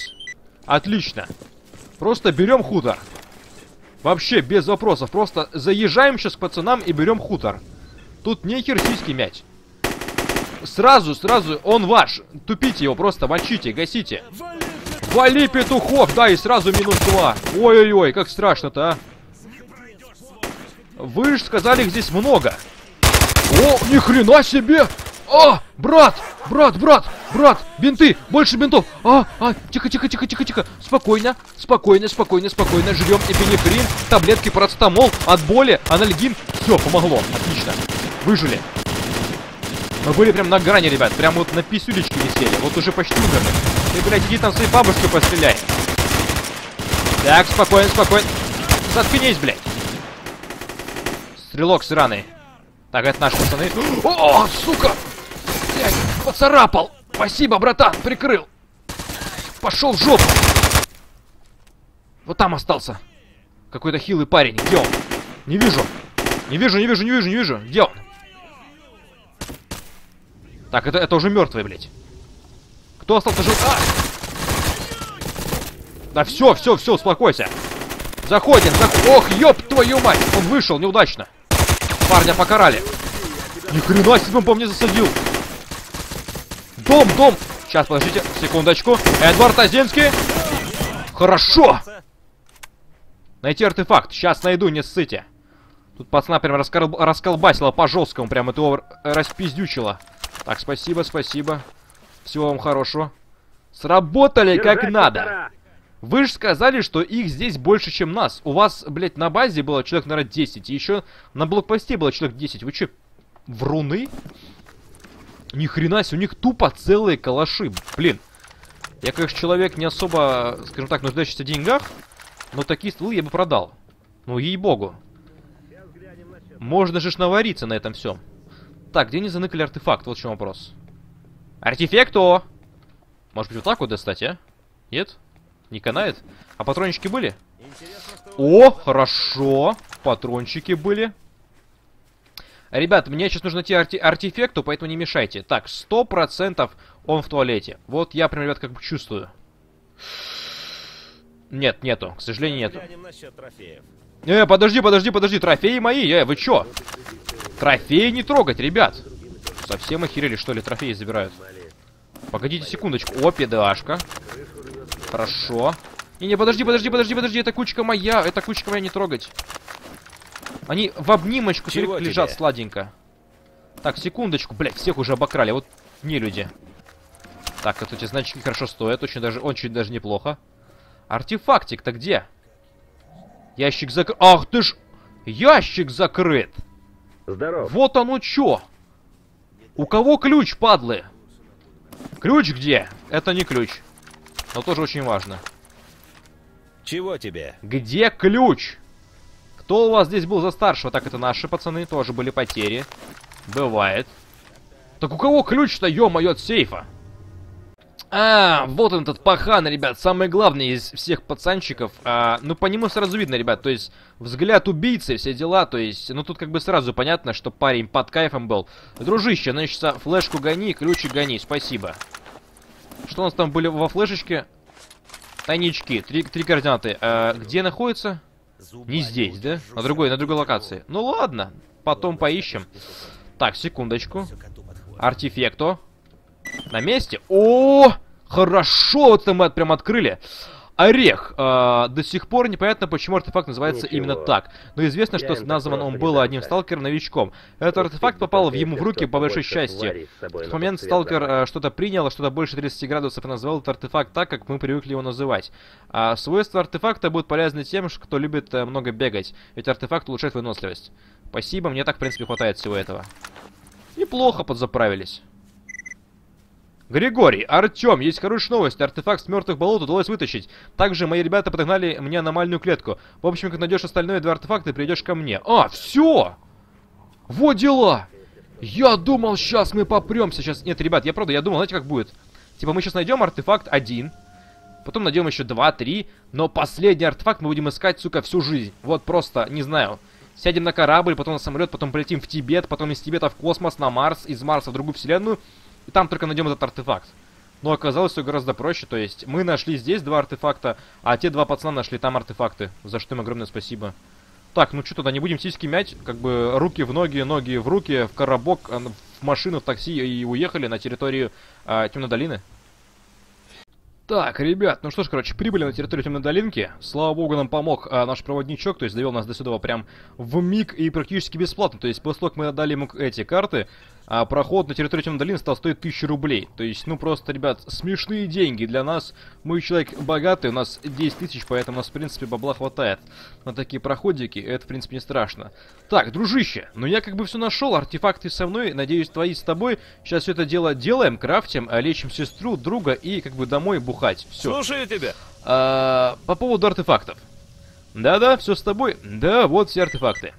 Отлично. Просто берем хутор. Вообще, без вопросов. Просто заезжаем сейчас к пацанам и берем хутор. Тут нехер сиськи мять. Сразу, сразу, он ваш. Тупите его, просто мочите, гасите. Вали петухов, да, и сразу минус два. Ой-ой-ой, как страшно-то, а. Вы же сказали, их здесь много. О, ни хрена себе. А, брат, брат, брат, брат, бинты, больше бинтов. А, а, тихо, тихо, тихо, тихо, тихо. Спокойно, спокойно, спокойно, спокойно. Жрем эпинефрин, таблетки парацетамол, от боли, анальгин. Все, помогло, отлично. Выжили. Мы были прям на грани, ребят, прям вот на писюлечке висели. Вот уже почти умерли. Ты, блядь, иди там своей бабушкой постреляй. Так, спокойно, спокойно. Заткнись, блядь. Стрелок сраный. Так, это наши пацаны. О, сука! Блядь, поцарапал! Спасибо, братан, прикрыл. Пошел в жопу. Вот там остался. Какой-то хилый парень. Где он? Не вижу. Не вижу, не вижу, не вижу, не вижу. Где он? Так, это, это уже мертвый, блядь. Кто остался жив? А! Да все, все, все, успокойся. Заходим, заходим. Ох, ёб твою мать! Он вышел неудачно. Парня покарали. Ни хрена себе, он по мне засадил. Дом, дом. Сейчас, подождите, секундочку. Эдвард Азинский. Хорошо. Найти артефакт. Сейчас найду, не ссыте. Тут пацана прям раскол... расколбасила по-жесткому. Прям это его распиздючило. Так, спасибо, спасибо. Всего вам хорошего. Сработали как надо. Вы же сказали, что их здесь больше, чем нас. У вас, блядь, на базе было человек, наверное, десять. И еще на блокпосте было человек десять. Вы че, вруны? Ни хрена себе, у них тупо целые калаши. Блин. Я, конечно, человек не особо, скажем так, нуждающийся в деньгах. Но такие стволы я бы продал. Ну, ей-богу. Можно же ж навариться на этом всем. Так, где они заныкали артефакт? Вот в чем вопрос. Артефекто! Может быть, вот так вот достать, а? Нет? Не канает? А патрончики были? О, хорошо. Патрончики были. Ребят, мне сейчас нужно идти арте артефекту, поэтому не мешайте. Так, сто процентов он в туалете. Вот я, прям, ребят, как бы чувствую. Нет, нету. К сожалению, нету. Э, подожди, подожди, подожди. Трофеи мои. Э, вы чё? Трофеи не трогать, ребят. Совсем охерели, что ли? Трофеи забирают. Погодите секундочку. О, педашка. Хорошо. Не, не, подожди, подожди, подожди, подожди, эта кучка моя, эта кучка моя, не трогать. Они в обнимочку лежат сладенько. Так, секундочку, блядь, всех уже обокрали, вот не люди. Так, вот эти значки хорошо стоят, очень даже, очень даже неплохо. Артефактик-то где? Ящик закрыт. Ах ты ж! Ящик закрыт! Здорово. Вот оно чё! У кого ключ, падлы? Ключ где? Это не ключ. Но тоже очень важно. Чего тебе? Где ключ? Кто у вас здесь был за старшего? Так, это наши пацаны, тоже были потери. Бывает. Так у кого ключ-то, ё-моё, от сейфа? А, вот он этот пахан, ребят, самый главный из всех пацанчиков. А, ну, по нему сразу видно, ребят, то есть взгляд убийцы, все дела, то есть, ну, тут как бы сразу понятно, что парень под кайфом был. Дружище, значит, флешку гони, ключик гони, спасибо. Что у нас там были во флешечке? Тайнички. Три, три координаты. А, где находится? Не здесь, да? На другой, на другой локации. Ну ладно, потом поищем. Так, секундочку. Артефекто. На месте. О, хорошо, вот это мы прям открыли. Орех. Э, до сих пор непонятно, почему артефакт называется Ничего. именно так. Но известно, что назван он был одним сталкером-новичком. Этот артефакт попал в ему в руки по большой счастью. В тот момент сталкер э, что-то принял, что-то больше тридцати градусов, и назвал этот артефакт так, как мы привыкли его называть. А свойства артефакта будут полезны тем, кто любит э, много бегать. Ведь артефакт улучшает выносливость. Спасибо, мне так, в принципе, хватает всего этого. Неплохо подзаправились. Григорий, Артем, есть хорошая новость. Артефакт с мертвых болот удалось вытащить. Также мои ребята подогнали мне аномальную клетку. В общем, как найдешь остальные два артефакта, придешь ко мне. А, все! Вот дела! Я думал, сейчас мы попремся. Сейчас нет, ребят, я правда, я думал, знаете, как будет? Типа, мы сейчас найдем артефакт один, потом найдем еще два, три, но последний артефакт мы будем искать, сука, всю жизнь. Вот просто, не знаю. Сядем на корабль, потом на самолет, потом полетим в Тибет, потом из Тибета в космос, на Марс, из Марса в другую вселенную. И там только найдем этот артефакт. Но оказалось все гораздо проще. То есть мы нашли здесь два артефакта, а те два пацана нашли там артефакты. За что им огромное спасибо. Так, ну что тогда, не будем сиськи мять. Как бы руки в ноги, ноги в руки, в коробок, в машину, в такси и уехали на территорию э, Темной Долины. Так, ребят, ну что ж, короче, прибыли на территорию Темной Долинки. Слава богу, нам помог а, наш проводничок, то есть довел нас до сюда прям в миг и практически бесплатно. То есть после того, как мы отдали ему эти карты, а, проход на территорию Темной Долины стал стоить тысячу рублей. То есть, ну просто, ребят, смешные деньги для нас. Мы человек богатый, у нас десять тысяч, поэтому у нас, в принципе, бабла хватает на такие проходики. Это, в принципе, не страшно. Так, дружище, ну я как бы все нашел, артефакты со мной, надеюсь, твои с тобой. Сейчас все это дело делаем, крафтим, лечим сестру, друга и как бы домой бухаем. Все. Слушаю тебя. А, по поводу артефактов. Да-да, все с тобой. Да, вот все артефакты.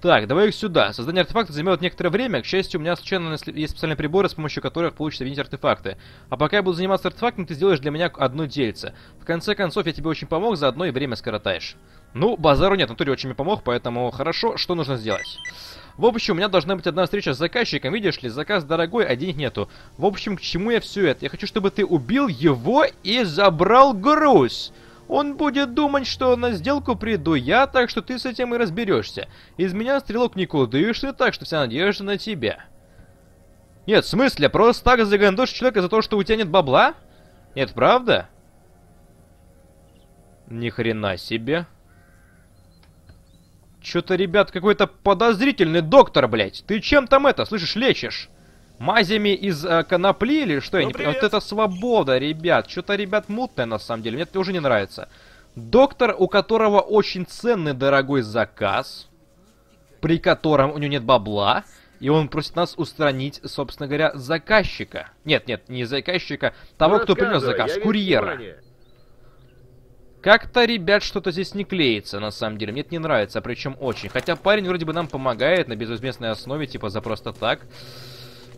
Так, давай их сюда. Создание артефакта займет некоторое время. К счастью, у меня случайно есть специальные приборы, с помощью которых получится винить артефакты. А пока я буду заниматься артефактом, ты сделаешь для меня одно дельце. В конце концов, я тебе очень помог, заодно и время скоротаешь. Ну, базару нет, натуре очень мне помог, поэтому хорошо, что нужно сделать? В общем, у меня должна быть одна встреча с заказчиком, видишь ли, заказ дорогой, а денег нету. В общем, к чему я все это? Я хочу, чтобы ты убил его и забрал груз. Он будет думать, что на сделку приду я, так что ты с этим и разберешься. Из меня стрелок никудышный, так что вся надежда на тебя. Нет, в смысле, просто так загандошь человека за то, что у тебя нет бабла? Нет, правда? Ни хрена себе. Чё-то, ребят, какой-то подозрительный доктор, блядь. Ты чем там это, слышишь, лечишь? Мазями из э, конопли или что? Ну, я не... Вот это свобода, ребят. Чё-то, ребят, мутное, на самом деле. Мне это уже не нравится. Доктор, у которого очень ценный дорогой заказ, при котором у него нет бабла, и он просит нас устранить, собственно говоря, заказчика. Нет, нет, не заказчика, того, ну, кто принес заказ, курьера. Как-то, ребят, что-то здесь не клеится, на самом деле. Мне это не нравится, причем очень. Хотя парень вроде бы нам помогает на безвозмездной основе, типа за просто так.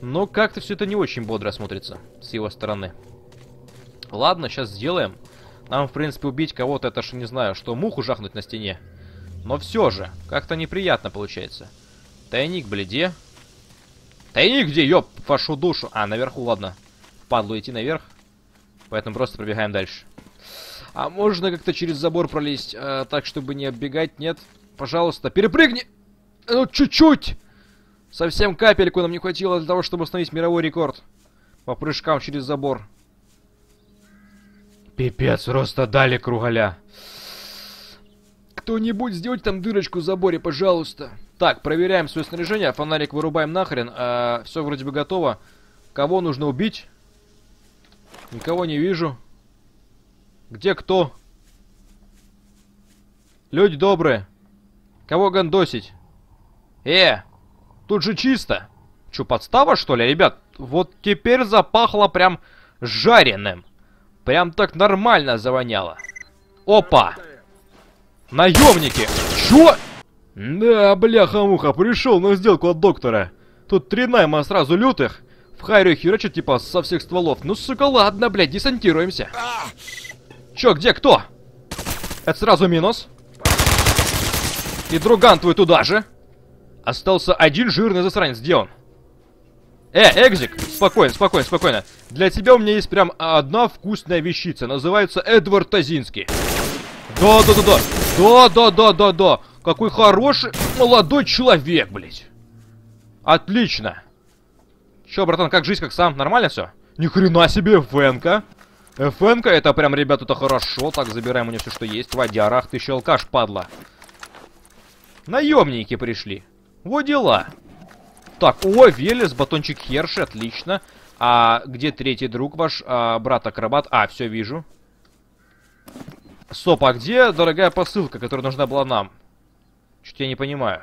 Но как-то все это не очень бодро смотрится с его стороны. Ладно, сейчас сделаем. Нам, в принципе, убить кого-то, это ж не знаю, что муху жахнуть на стене. Но все же, как-то неприятно получается. Тайник, бледе. Тайник где, ёп, вашу душу. А, наверху, ладно. Падлу идти наверх. Поэтому просто пробегаем дальше. А можно как-то через забор пролезть, а, так, чтобы не оббегать? Нет. Пожалуйста, перепрыгни! Ну, чуть-чуть! Совсем капельку нам не хватило для того, чтобы установить мировой рекорд по прыжкам через забор. Пипец, просто дали круголя. Кто-нибудь сделать там дырочку в заборе, пожалуйста. Так, проверяем свое снаряжение. Фонарик вырубаем нахрен. А, все вроде бы готово. Кого нужно убить? Никого не вижу. Где кто? Люди добрые. Кого гандосить? Э, тут же чисто. Чё, подстава, что ли, ребят? Вот теперь запахло прям жареным. Прям так нормально завоняло. Опа! Наемники! Чё? Да, бляха-муха, пришел на сделку от доктора. Тут три найма сразу лютых. В хайре херачат типа со всех стволов. Ну, сука, ладно, блядь, десантируемся. Чё, где, кто? Это сразу минус. И друган твой туда же. Остался один жирный засранец. Где он? Э, Экзик, спокойно, спокойно, спокойно. Для тебя у меня есть прям одна вкусная вещица. Называется Эдвард Азинский. Да-да-да-да. Да-да-да-да-да. Какой хороший молодой человек, блядь. Отлично. Чё, братан, как жизнь, как сам? Нормально все? Ни хрена себе, Венка. ФНК, это прям, ребят, это хорошо. Так, забираем у нее все, что есть. Водяра, ах ты еще алкаш, падла. Наемники пришли. Вот дела. Так, о, Велес, батончик Херши, отлично. А где третий друг ваш? А, брат-акробат. А, все вижу. Стоп, а где дорогая посылка, которая нужна была нам? Чуть я не понимаю.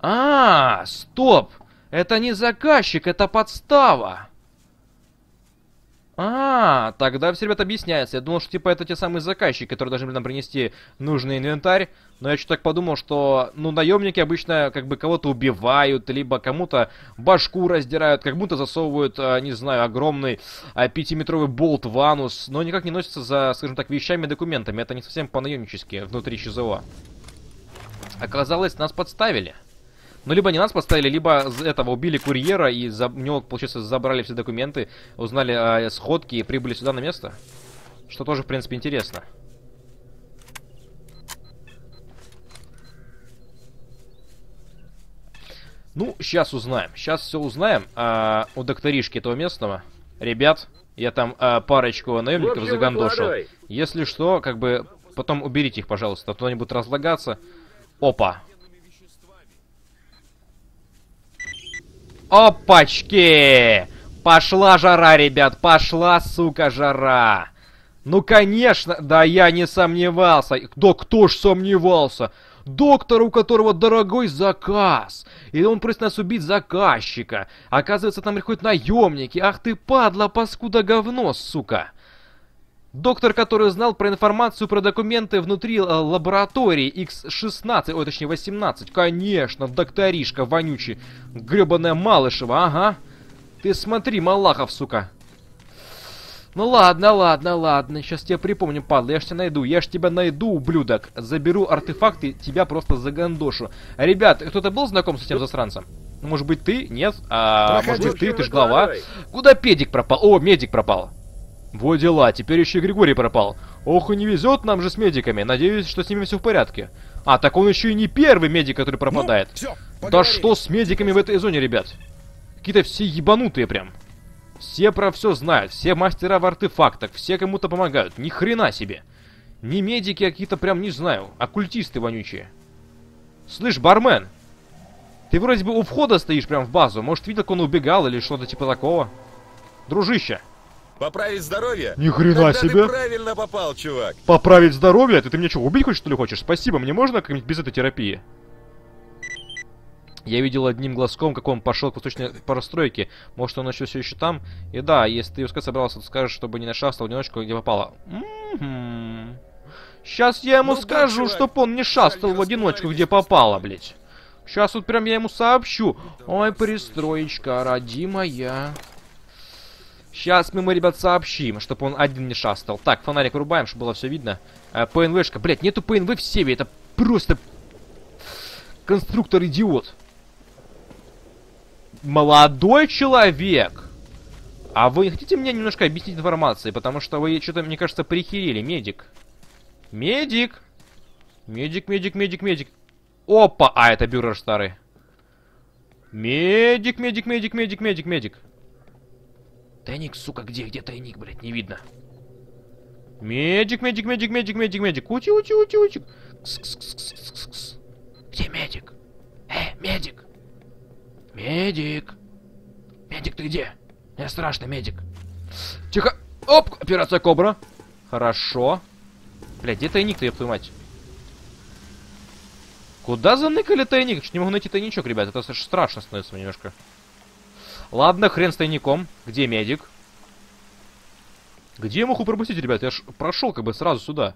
А, стоп! Это не заказчик, это подстава. А, тогда все, ребят, объясняется. Я думал, что типа это те самые заказчики, которые должны были нам принести нужный инвентарь. Но я что-то так подумал, что, ну, наемники обычно как бы кого-то убивают, либо кому-то башку раздирают, как будто засовывают, не знаю, огромный пятиметровый болт в анус, но никак не носятся за, скажем так, вещами и документами. Это не совсем по-наемнически внутри ЧЗО. Оказалось, нас подставили. Ну, либо не нас поставили, либо этого убили курьера, и за... у него, получается, забрали все документы, узнали э, сходки и прибыли сюда на место. Что тоже, в принципе, интересно. Ну, сейчас узнаем. Сейчас все узнаем э, у докторишки этого местного. Ребят, я там э, парочку наемников загандошил. Если что, как бы, потом уберите их, пожалуйста, а то они будут разлагаться. Опа. Опачки! Пошла жара, ребят, пошла, сука, жара. Ну, конечно, да я не сомневался. Да кто ж сомневался? Доктор, у которого дорогой заказ. И он просит нас убить заказчика. Оказывается, там приходят наемники. Ах ты, падла, паскуда, говно, сука. Доктор, который знал про информацию, про документы внутри лаборатории Икс шестнадцать, ой, точнее восемнадцать. Конечно, докторишка вонючий, гребаная Малышева, ага. Ты смотри, Малахов, сука. Ну ладно, ладно, ладно, сейчас тебе припомню, падла, я ж тебя найду, я ж тебя найду, ублюдок. Заберу артефакты, тебя просто загандошу. Ребят, кто-то был знаком с этим засранцем? Может быть ты? Нет? А, может быть ты, ты ж глава. Куда педик пропал? О, медик пропал. Во дела, теперь еще и Григорий пропал. Ох, и не везет нам же с медиками. Надеюсь, что с ними все в порядке. А, так он еще и не первый медик, который пропадает. Ну, все, да что с медиками в этой зоне, ребят? Какие-то все ебанутые прям. Все про все знают, все мастера в артефактах, все кому-то помогают. Ни хрена себе. Не медики, а какие-то прям, не знаю, оккультисты вонючие. Слышь, бармен, ты вроде бы у входа стоишь прям в базу. Может, видел, как он убегал или что-то типа такого? Дружище. Поправить здоровье? Ни хрена себе. Ты правильно попал, чувак. Поправить здоровье? Ты, ты меня что, убить хочешь, что ли, хочешь? Спасибо, мне можно как-нибудь без этой терапии? Я видел одним глазком, как он пошел к восточной постройке. Может, он еще все еще там? И да, если ты искать собрался, то скажешь, чтобы не нашастал в одиночку, где попало. М-м-м. Сейчас я ему ну, скажу, да, чтоб он не шастал в одиночку, где попало, блядь. Сейчас вот прям я ему сообщу. Ой, пристроечка, родимая. Сейчас мы, мы, ребят, сообщим, чтобы он один не шастал. Так, фонарик врубаем, чтобы было все видно. А, ПНВшка. Блять, нету ПНВ в Севе. Это просто... конструктор-идиот. Молодой человек. А вы не хотите мне немножко объяснить информации? Потому что вы что-то, мне кажется, прихерели. Медик. Медик. Медик, медик, медик, медик. Опа! А, это бюро старый. Медик, медик, медик, медик, медик, медик. Тайник, сука, где? Где тайник, блядь? Не видно. Медик, медик, медик, медик, медик, медик. Ути, ути, ути, ути. Кс, кс, кс, кс, кс, кс. Где медик? Э, медик. Медик. Медик, ты где? Мне страшно, медик. Тихо. Оп, операция Кобра. Хорошо. Блядь, где тайник-то, ёб твою мать? Куда заныкали тайник? Чуть не могу найти тайничок, ребят. Это страшно становится немножко. Ладно, хрен с тайником. Где медик? Где я мог пропустить, ребят? Я ж прошел как бы сразу сюда.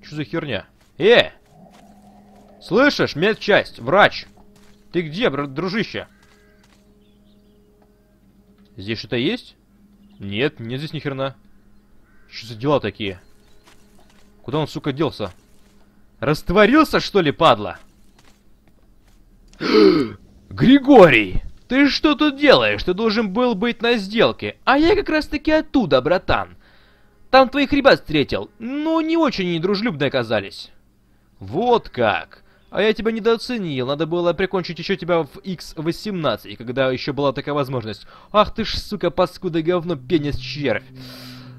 Что за херня? Э! Слышишь, медчасть, врач! Ты где, дружище? Здесь что-то есть? Нет, нет здесь ни херна. Что за дела такие? Куда он, сука, делся? Растворился, что ли, падла? Григорий! Ты что тут делаешь? Ты должен был быть на сделке. А я как раз таки оттуда, братан. Там твоих ребят встретил. Но не очень недружелюбно оказались. Вот как. А я тебя недооценил, надо было прикончить еще тебя в икс восемнадцать, когда еще была такая возможность. Ах ты ж, сука, паскуда говно, пенис червь.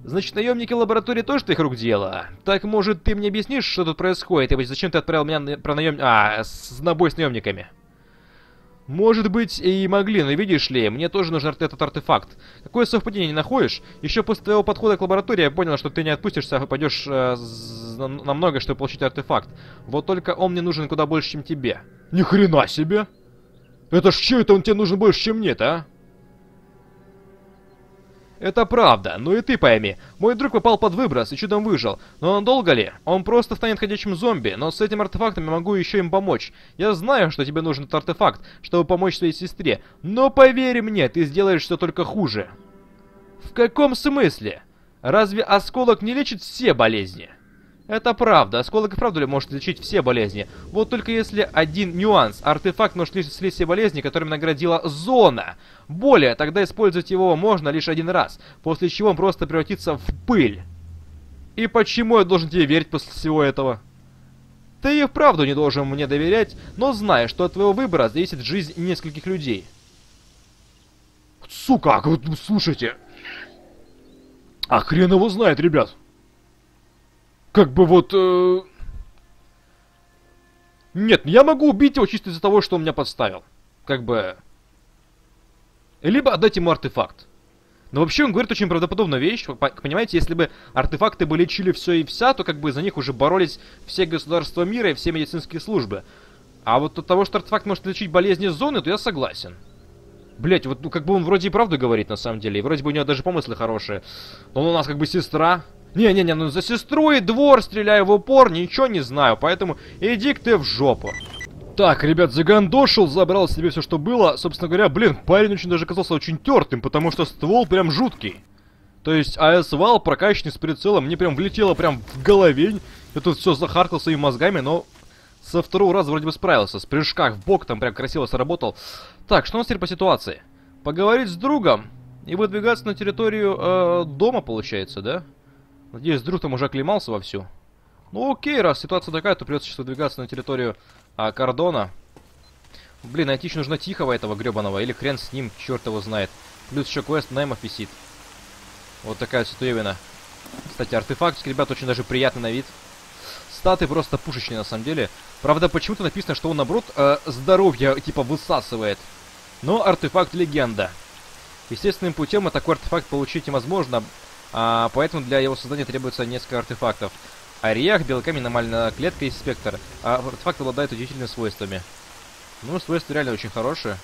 Значит, наемники лаборатории тоже ты их рук дело? Так, может, ты мне объяснишь, что тут происходит, и зачем ты отправил меня на... про наем... А, с... на бой с наемниками? Может быть, и могли, но видишь ли, мне тоже нужен этот артефакт. Какое совпадение, не находишь? Еще после твоего подхода к лаборатории я понял, что ты не отпустишься, а пойдешь э, на многое, чтобы получить артефакт. Вот только он мне нужен куда больше, чем тебе. Ни хрена себе! Это ж че это он тебе нужен больше, чем мне-то, а? Это правда, ну и ты пойми. Мой друг попал под выброс и чудом выжил. Но надолго ли? Он просто станет ходячим зомби, но с этим артефактом я могу еще им помочь. Я знаю, что тебе нужен этот артефакт, чтобы помочь своей сестре. Но поверь мне, ты сделаешь все только хуже. В каком смысле? Разве осколок не лечит все болезни? Это правда, осколок и правда ли может лечить все болезни. Вот только если один нюанс. Артефакт может лечить все болезни, которыми наградила зона. Более, тогда использовать его можно лишь один раз, после чего он просто превратится в пыль. И почему я должен тебе верить после всего этого? Ты и вправду не должен мне доверять, но знай, что от твоего выбора зависит жизнь нескольких людей. Сука, слушайте. А хрен его знает, ребят. Как бы вот... Э... Нет, я могу убить его чисто из-за того, что он меня подставил. Как бы... Либо отдать ему артефакт. Но вообще он говорит очень правдоподобную вещь. Понимаете, если бы артефакты бы лечили все и вся, то как бы за них уже боролись все государства мира и все медицинские службы. А вот от того, что артефакт может лечить болезни зоны, то я согласен. Блять, вот ну, как бы он вроде и правду говорит на самом деле. И вроде бы у него даже помыслы хорошие. Но он у нас как бы сестра... Не-не-не, ну за сестру и двор стреляю в упор, ничего не знаю, поэтому иди-ка ты в жопу. Так, ребят, загандошил, забрал себе все, что было. Собственно говоря, блин, парень очень даже казался очень тертым, потому что ствол прям жуткий. То есть АС-вал, прокачанный с прицелом, мне прям влетело прям в головень. Я тут все захаркал своими мозгами, но со второго раза вроде бы справился. С прыжка в бок там прям красиво сработал. Так, что у нас теперь по ситуации? Поговорить с другом и выдвигаться на территорию э, дома, получается, да? Надеюсь, друг там уже оклемался вовсю. Ну окей, раз ситуация такая, то придется сейчас выдвигаться на территорию а, Кордона. Блин, найти еще нужно Тихого этого гребаного, или хрен с ним, черт его знает. Плюс еще квест наймов висит. Вот такая ситуевина. Кстати, артефакт, ребят, очень даже приятный на вид. Статы просто пушечные на самом деле. Правда, почему-то написано, что он наоборот э, здоровье типа высасывает. Но артефакт легенда. Естественным путем а такой артефакт получить невозможно. А, поэтому для его создания требуется несколько артефактов. Орех, белый камень, аномальная клетка и спектр. А артефакт обладает удивительными свойствами. Ну, свойства реально очень хорошие.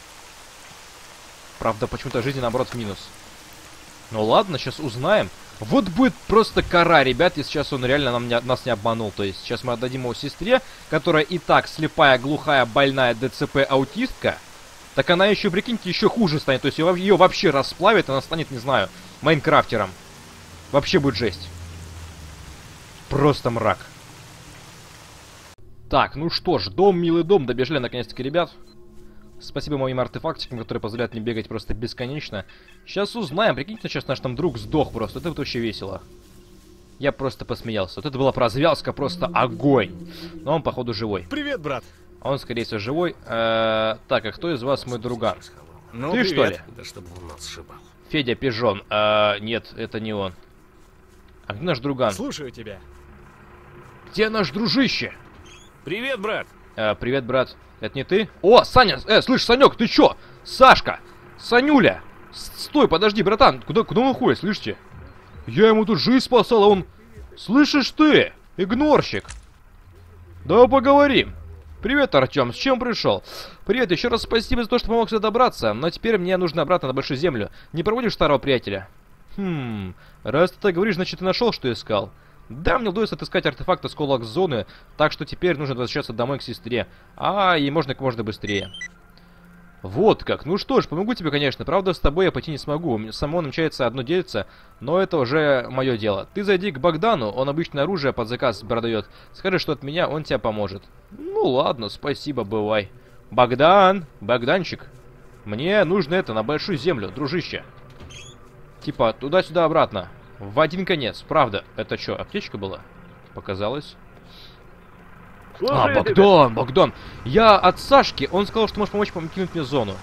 Правда, почему-то жизнь, наоборот, в минус. Ну ладно, сейчас узнаем. Вот будет просто кара, ребят, если сейчас он реально нам не, нас не обманул. То есть сейчас мы отдадим его сестре, которая и так слепая, глухая, больная ДЦП-аутистка. Так она еще, прикиньте, еще хуже станет. То есть ее, ее вообще расплавит, она станет, не знаю, майнкрафтером. Вообще будет жесть. Просто мрак. Так, ну что ж, дом, милый дом, добежали наконец-таки, ребят. Спасибо моим артефактикам, которые позволяют мне бегать просто бесконечно. Сейчас узнаем, прикиньте, сейчас наш там друг сдох просто. Это вот вообще весело. Я просто посмеялся. Вот это была развязка, просто огонь. Но он, походу, живой. Привет, брат. Он, скорее всего, живой. Так, а кто из вас мой друган? Ты что ли? Федя Пижон. Нет, это не он. А где наш друган? Слушаю тебя. Где наш дружище? Привет, брат. Э, привет, брат. Это не ты? О, Саня! Э, слышь, Санек, ты чё? Сашка! Санюля! Стой, подожди, братан! Куда, куда он уходит, слышите? Я ему тут жизнь спасал, а он... Слышишь ты, игнорщик? Давай поговорим. Привет, Артем, с чем пришел? Привет, еще раз спасибо за то, что помог сюда добраться, но теперь мне нужно обратно на Большую Землю. Не проводишь старого приятеля? Хм, раз ты так говоришь, значит ты нашел, что искал. Да, мне удалось отыскать артефакт осколок зоны, так что теперь нужно возвращаться домой к сестре. А, и можно как можно быстрее. Вот как. Ну что ж, помогу тебе, конечно. Правда, с тобой я пойти не смогу. Само намечается одно дельце, но это уже мое дело. Ты зайди к Богдану, он обычно оружие под заказ продает. Скажи, что от меня, он тебя поможет. Ну ладно, спасибо, бывай. Богдан, Богданчик, мне нужно это на Большую Землю, дружище. Типа, туда-сюда, обратно. В один конец, правда. Это что, аптечка была? Показалось. А, Богдан, Богдан. Я от Сашки. Он сказал, что можешь помочь покинуть мне зону.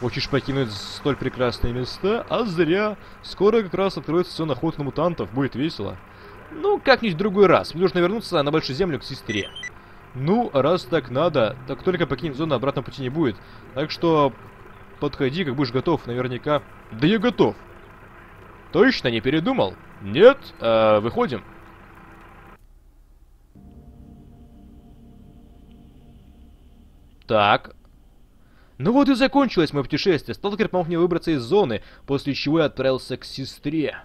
Хочешь покинуть столь прекрасные места? А зря. Скоро как раз откроется все на охоту на мутантов. Будет весело. Ну, как-нибудь в другой раз. Мне нужно вернуться на большую землю к сестре. Ну, раз так надо. Так только покинем зону, обратно пути не будет. Так что подходи, как будешь готов. Наверняка... Да я готов. Точно не передумал? Нет? Э, выходим. Так. Ну вот и закончилось мое путешествие. Сталкер помог мне выбраться из зоны, после чего я отправился к сестре.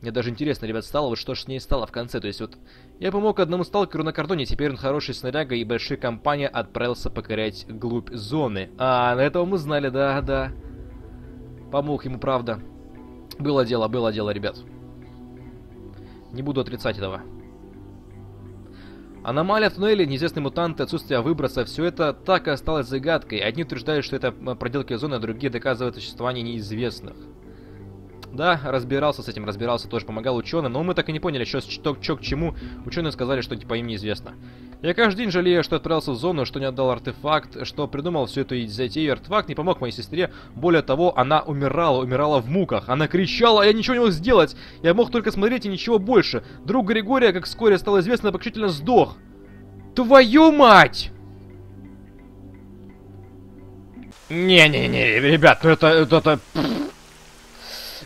Мне даже интересно, ребят, стало, вот что ж с ней стало в конце. То есть вот я помог одному сталкеру на кордоне, теперь он хороший снаряга, и большая компания отправился покорять глубь зоны. А, на этого мы знали, да, да. Помог ему, правда. Было дело, было дело, ребят. Не буду отрицать этого. Аномалия в туннеле, неизвестные мутанты, отсутствие выброса, все это так и осталось загадкой. Одни утверждают, что это проделки зоны, а другие доказывают существование неизвестных. Да, разбирался с этим, разбирался, тоже помогал ученым, но мы так и не поняли, что, что, что к чему. Ученые сказали, что типа им неизвестно. Я каждый день жалею, что отправился в зону, что не отдал артефакт, что придумал всю эту затею. Артефакт не помог моей сестре. Более того, она умирала, умирала в муках. Она кричала, а я ничего не мог сделать. Я мог только смотреть и ничего больше. Друг Григория, как вскоре стало известно, покричительно сдох. Твою мать! Не-не-не, ребят, ну это... это...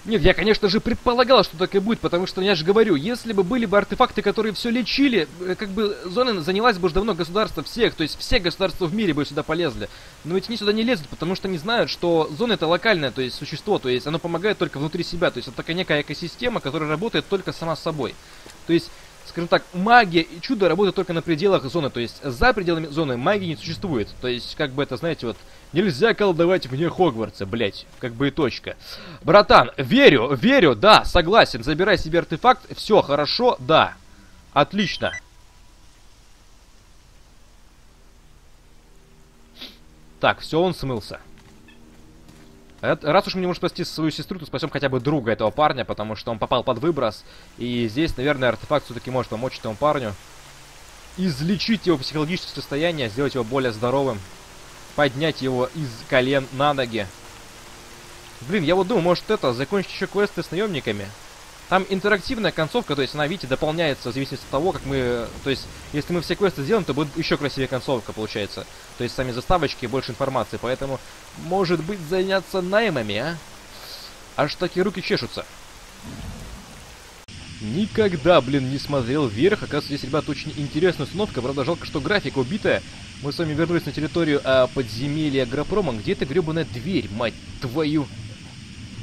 Нет, я, конечно же, предполагал, что так и будет, потому что, я же говорю, если бы были бы артефакты, которые все лечили, как бы зона занялась бы уже давно государство всех, то есть все государства в мире бы сюда полезли. Но ведь они сюда не лезут, потому что они знают, что зона это локальное, то есть существо, то есть оно помогает только внутри себя, то есть это такая некая экосистема, которая работает только сама собой. То есть, скажем так, магия и чудо работают только на пределах зоны, то есть за пределами зоны магии не существует, то есть как бы это, знаете, вот... Нельзя колдовать вне Хогвартса, блять, как бы и точка. Братан, верю, верю, да, согласен, забирай себе артефакт, все хорошо, да, отлично. Так, все, он смылся. Раз уж мы не можем спасти свою сестру, то спасем хотя бы друга этого парня, потому что он попал под выброс, и здесь, наверное, артефакт все-таки может помочь этому парню. Излечить его психологическое состояние, сделать его более здоровым. Поднять его из колен на ноги. Блин, я вот думаю, может это, закончить еще квесты с наемниками. Там интерактивная концовка, то есть она, видите, дополняется в зависимости от того, как мы... То есть, если мы все квесты сделаем, то будет еще красивее концовка, получается. То есть, сами заставочки, больше информации. Поэтому, может быть, заняться наймами, а? Аж такие руки чешутся. Никогда, блин, не смотрел вверх. Оказывается, здесь, ребята, очень интересная установка. Правда, жалко, что графика убитая. Мы с вами вернулись на территорию а, подземелья Агропрома. Где эта гребаная дверь, мать твою?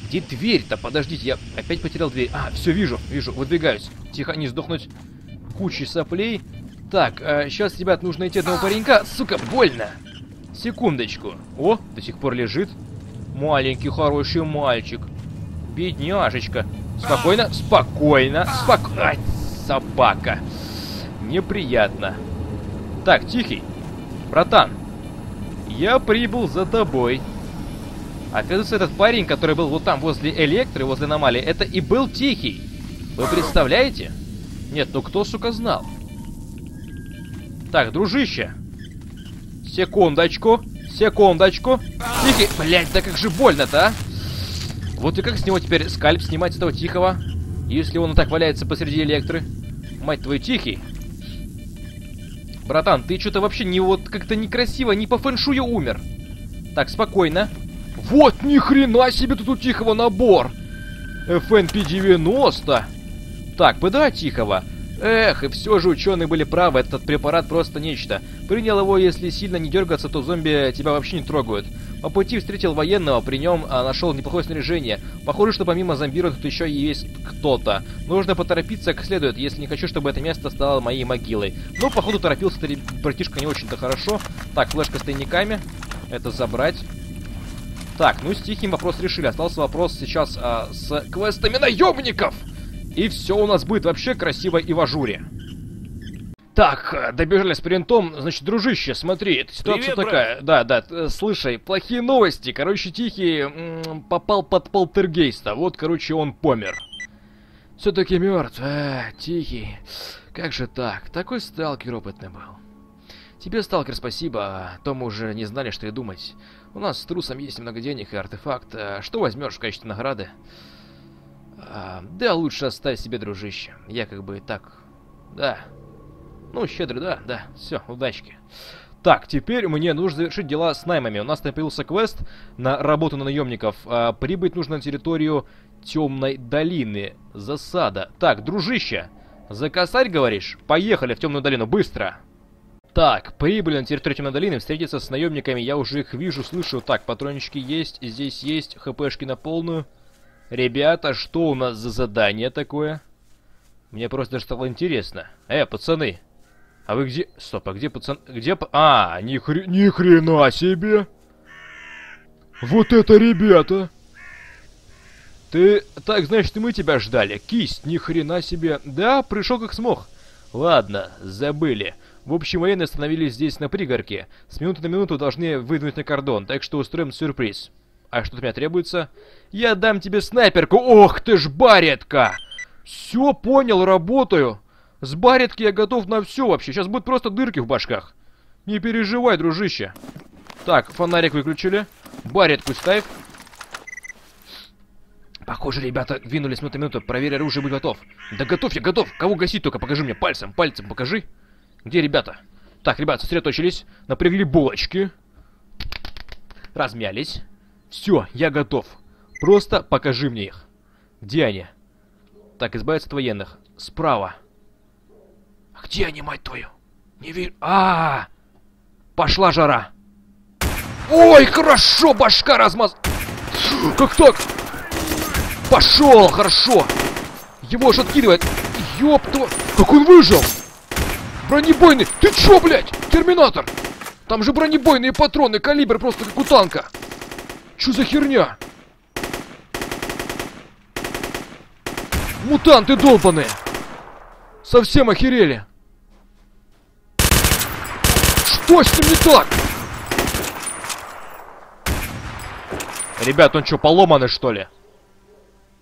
Где дверь-то? Подождите, я опять потерял дверь. А, все, вижу, вижу, выдвигаюсь. Тихо, не сдохнуть. Куча соплей. Так, а, сейчас, ребят, нужно идти одного паренька. Сука, больно. Секундочку. О, до сих пор лежит. Маленький хороший мальчик. Бедняжечка. Спокойно, спокойно, спокойно. Собака. Неприятно. Так, Тихий. Братан, я прибыл за тобой. Оказывается, этот парень, который был вот там, возле Электры, возле аномалии, это и был Тихий. Вы представляете? Нет, ну кто, сука, знал? Так, дружище. Секундочку, секундочку. Тихий, блядь, да как же больно-то, а? Вот и как с него теперь скальп снимать, с этого Тихого, если он и так валяется посреди Электры? Мать твою, Тихий. Братан, ты что-то вообще не вот как-то некрасиво, не по фэншую умер. Так, спокойно. Вот ни хрена себе тут у Тихого набор. эф эн пи девяносто. Так, ПДА Тихого. Эх, и все же ученые были правы, этот препарат просто нечто. Принял его, если сильно не дергаться, то зомби тебя вообще не трогают. По пути встретил военного, при нем а, нашел неплохое снаряжение. Похоже, что помимо зомбиров тут еще и есть кто-то. Нужно поторопиться как следует, если не хочу, чтобы это место стало моей могилой. Ну, походу, торопился-то братишка не очень-то хорошо. Так, флешка с тайниками. Это забрать. Так, ну с Тихим вопрос решили. Остался вопрос сейчас а, с квестами наемников. И все у нас будет вообще красиво и в ажуре. Так, добежали с принтом. Значит, дружище, смотри, ситуация такая. Да, да, слушай, плохие новости. Короче, Тихий попал под полтергейста. Вот, короче, он помер. Все-таки мертв. А, Тихий. Как же так? Такой сталкер опытный был. Тебе, сталкер, спасибо, а то мы уже не знали, что и думать. У нас с трусом есть немного денег и артефакт. А что возьмешь в качестве награды? А, да, лучше оставь себе, дружище. Я как бы и так... Да. Ну, щедрый, да, да. Все, удачки. Так, теперь мне нужно завершить дела с наймами. У нас там появился квест на работу на наемников. А, прибыть нужно на территорию Темной Долины. Засада. Так, дружище, за косарь, говоришь? Поехали в Темную Долину, быстро! Так, прибыли на территорию Темной Долины, встретиться с наемниками. Я уже их вижу, слышу. Так, патрончики есть, здесь есть, хпшки на полную. Ребята, что у нас за задание такое? Мне просто даже стало интересно. Э, пацаны! А вы где... Стоп, а где пацан... Где... А, ни хр... ни хрена себе! Вот это ребята! Ты... Так, значит, и мы тебя ждали. Кисть, ни хрена себе. Да, пришел как смог. Ладно, забыли. В общем, военные остановились здесь на пригорке. С минуты на минуту должны выдвинуть на кордон, так что устроим сюрприз. А что от меня требуется? Я дам тебе снайперку. Ох ты ж, баретка! Все, понял, работаю. С баретки я готов на все вообще. Сейчас будут просто дырки в башках. Не переживай, дружище. Так, фонарик выключили. Баретку ставь. Похоже, ребята двинулись минуты минуту. Проверь оружие, будь готов. Да готов я, готов. Кого гасить только? Покажи мне пальцем. Пальцем покажи. Где ребята? Так, ребята, сосредоточились. Напрягли булочки. Размялись. Все, я готов. Просто покажи мне их. Где они? Так, избавиться от военных. Справа. Где они, мать твою? Не вижу. А, -а, а Пошла жара. Ой, хорошо, башка размаз... Как так? Пошел, хорошо. Его аж откидывает. Ёпта. Как он выжил? Бронебойный. Ты чё, блядь? Терминатор. Там же бронебойные патроны, калибр просто как у танка. Чё за херня? Мутанты долбаные. Совсем охерели. Что с ним не так? Ребят, он что, поломанный, что ли?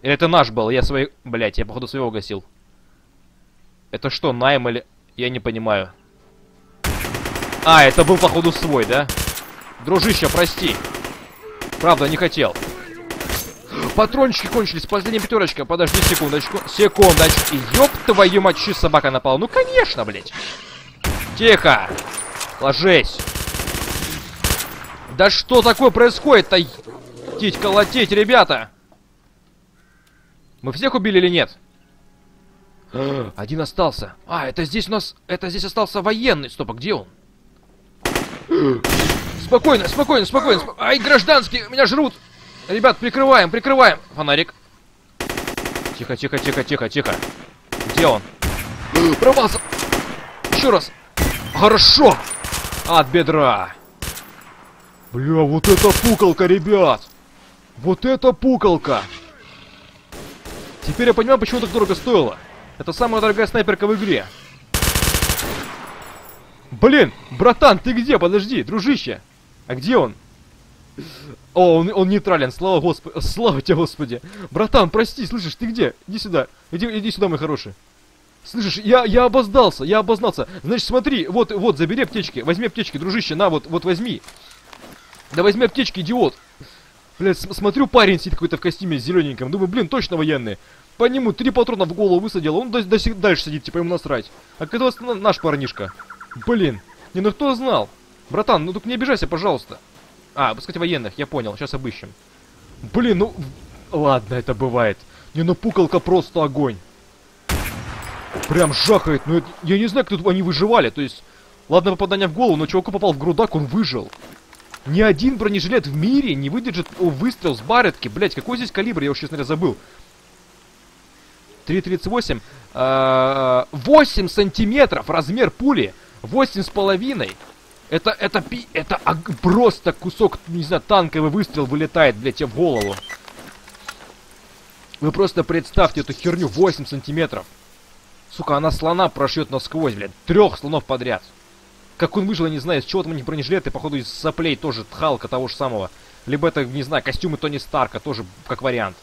Или это наш был? Я свои... Блять, я походу своего гасил. Это что, найм или... Я не понимаю. А, это был походу свой, да? Дружище, прости. Правда, не хотел. Патрончики кончились, последняя пятерочка. Подожди секундочку, секундочку. Ёб твою мать, чьи собака напала. Ну конечно, блять. Тихо. Ложись. Да что такое происходит-то? Тить, колотить, ребята. Мы всех убили или нет? Один остался. А, это здесь у нас... Это здесь остался военный. Стоп, а где он? Спокойно, спокойно, спокойно. Сп... Ай, гражданские, меня жрут. Ребят, прикрываем, прикрываем. Фонарик. Тихо, тихо, тихо, тихо, тихо. Где он? Промазал. Еще раз. Хорошо. От бедра. Бля, вот это пукалка, ребят. Вот это пукалка. Теперь я понимаю, почему так дорого стоило. Это самая дорогая снайперка в игре. Блин, братан, ты где? Подожди, дружище. А где он? О, он, он нейтрален, слава Господи, слава тебе, Господи. Братан, прости, слышишь, ты где? Иди сюда, иди, иди сюда, мой хороший. Слышишь, я, я обознался, я обознался. Значит, смотри, вот, вот, забери аптечки, возьми аптечки, дружище, на, вот, вот возьми. Да возьми аптечки, идиот. Блядь, смотрю, парень сидит какой-то в костюме зелененьком, думаю, блин, точно военный. По нему три патрона в голову высадил, он до, до сих, дальше сидит, типа ему насрать. А когда у вас наш парнишка? Блин, не, ну кто знал? Братан, ну только не обижайся, пожалуйста. А, пускать военных, я понял, сейчас обыщем. Блин, ну... Ладно, это бывает. Не, ну пукалка просто огонь. Прям жахает, ну это... я не знаю, как тут они выживали, то есть... Ладно, попадание в голову, но чуваку попал в грудак, он выжил. Ни один бронежилет в мире не выдержит выстрел с барретки. Блять, какой здесь калибр, я уж, честно говоря, забыл. три тридцать восемь. А, восемь сантиметров размер пули. восемь с половиной. Это, это, пи, это а, просто кусок, не знаю, танковый выстрел вылетает, блядь, тебе в голову. Вы просто представьте эту херню, восемь сантиметров. Сука, она слона прошьет насквозь, блядь, трех слонов подряд. Как он выжил, я не знаю, из чего там у них бронежилеты, походу, из соплей тоже, Халка того же самого. Либо это, не знаю, костюмы Тони Старка, тоже как вариант.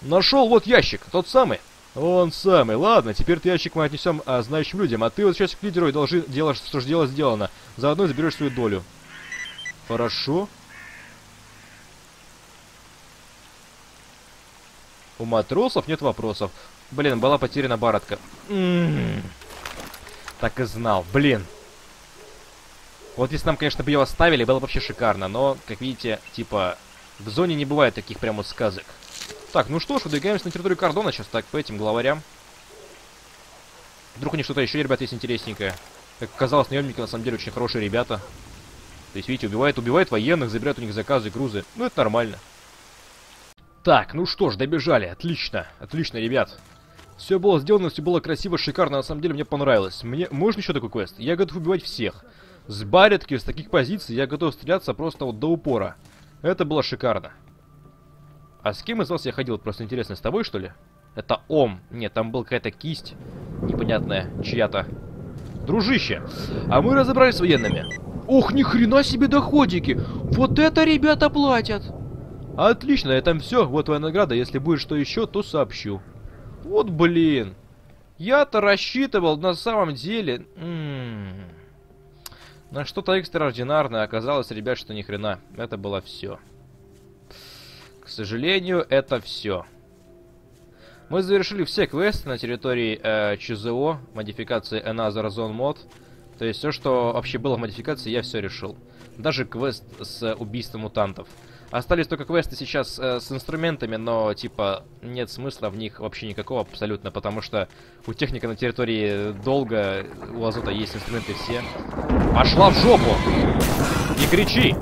Нашел вот ящик, тот самый. Он самый. Ладно, теперь ты ящик мы отнесем а, знающим людям, а ты возвращайся к лидеру и должи делать, что же дело сделано. Заодно заберешь свою долю. Хорошо. У матросов нет вопросов. Блин, была потеряна Баретка. М-м-м. Так и знал, блин. Вот если нам, конечно, бы ее оставили, было бы вообще шикарно, но, как видите, типа, в зоне не бывает таких прям вот сказок. Так, ну что ж, выдвигаемся на территорию Кордона сейчас, так, по этим главарям. Вдруг у них что-то еще, ребята, есть интересненькое. Как оказалось, наемники, на самом деле, очень хорошие ребята. То есть, видите, убивают, убивают военных, забирают у них заказы, грузы. Ну, это нормально. Так, ну что ж, добежали. Отлично, отлично, ребят. Все было сделано, все было красиво, шикарно, на самом деле, мне понравилось. Мне... Можно еще такой квест? Я готов убивать всех. С Баретки, с таких позиций я готов стреляться просто вот до упора. Это было шикарно. А с кем из вас я ходил? Просто интересно, с тобой, что ли? Это Ом. Нет, там была какая-то кисть непонятная, чья-то. Дружище, а мы разобрались с военными. Ох, ни хрена себе доходики! Вот это ребята платят! Отлично, это там все. Вот твоя награда. Если будет что еще, то сообщу. Вот блин. Я-то рассчитывал на самом деле... М-м-м. На что-то экстраординарное. Оказалось, ребят, что ни хрена. Это было все. К сожалению, это все. Мы завершили все квесты на территории э, ЧЗО, модификации another zone mod. То есть все, что вообще было в модификации, я все решил. Даже квест с убийством мутантов. Остались только квесты сейчас э, с инструментами, но типа нет смысла в них вообще никакого абсолютно, потому что у техника на территории долго, у Азота есть инструменты все. Пошла в жопу! Не кричи!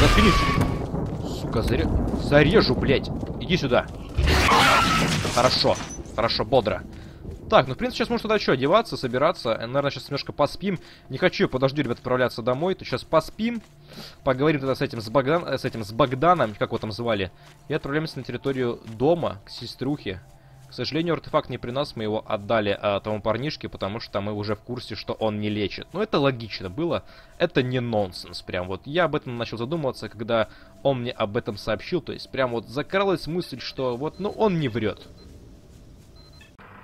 Заткнись! Сука, заре... зарежу, блядь. Иди сюда. Хорошо. Хорошо, бодро. Так, ну, в принципе, сейчас можно туда что, одеваться, собираться. Наверное, сейчас немножко поспим. Не хочу, подожди, ребят, отправляться домой. То сейчас поспим. Поговорим тогда с этим, с, Богдан... с этим, с Богданом, как его там звали. И отправляемся на территорию дома, к сеструхе. К сожалению, артефакт не при нас. Мы его отдали а, тому парнишке, потому что мы уже в курсе, что он не лечит. Но это логично было. Это не нонсенс. Прям вот я об этом начал задумываться, когда он мне об этом сообщил. То есть прям вот закралась мысль, что вот, ну, он не врет.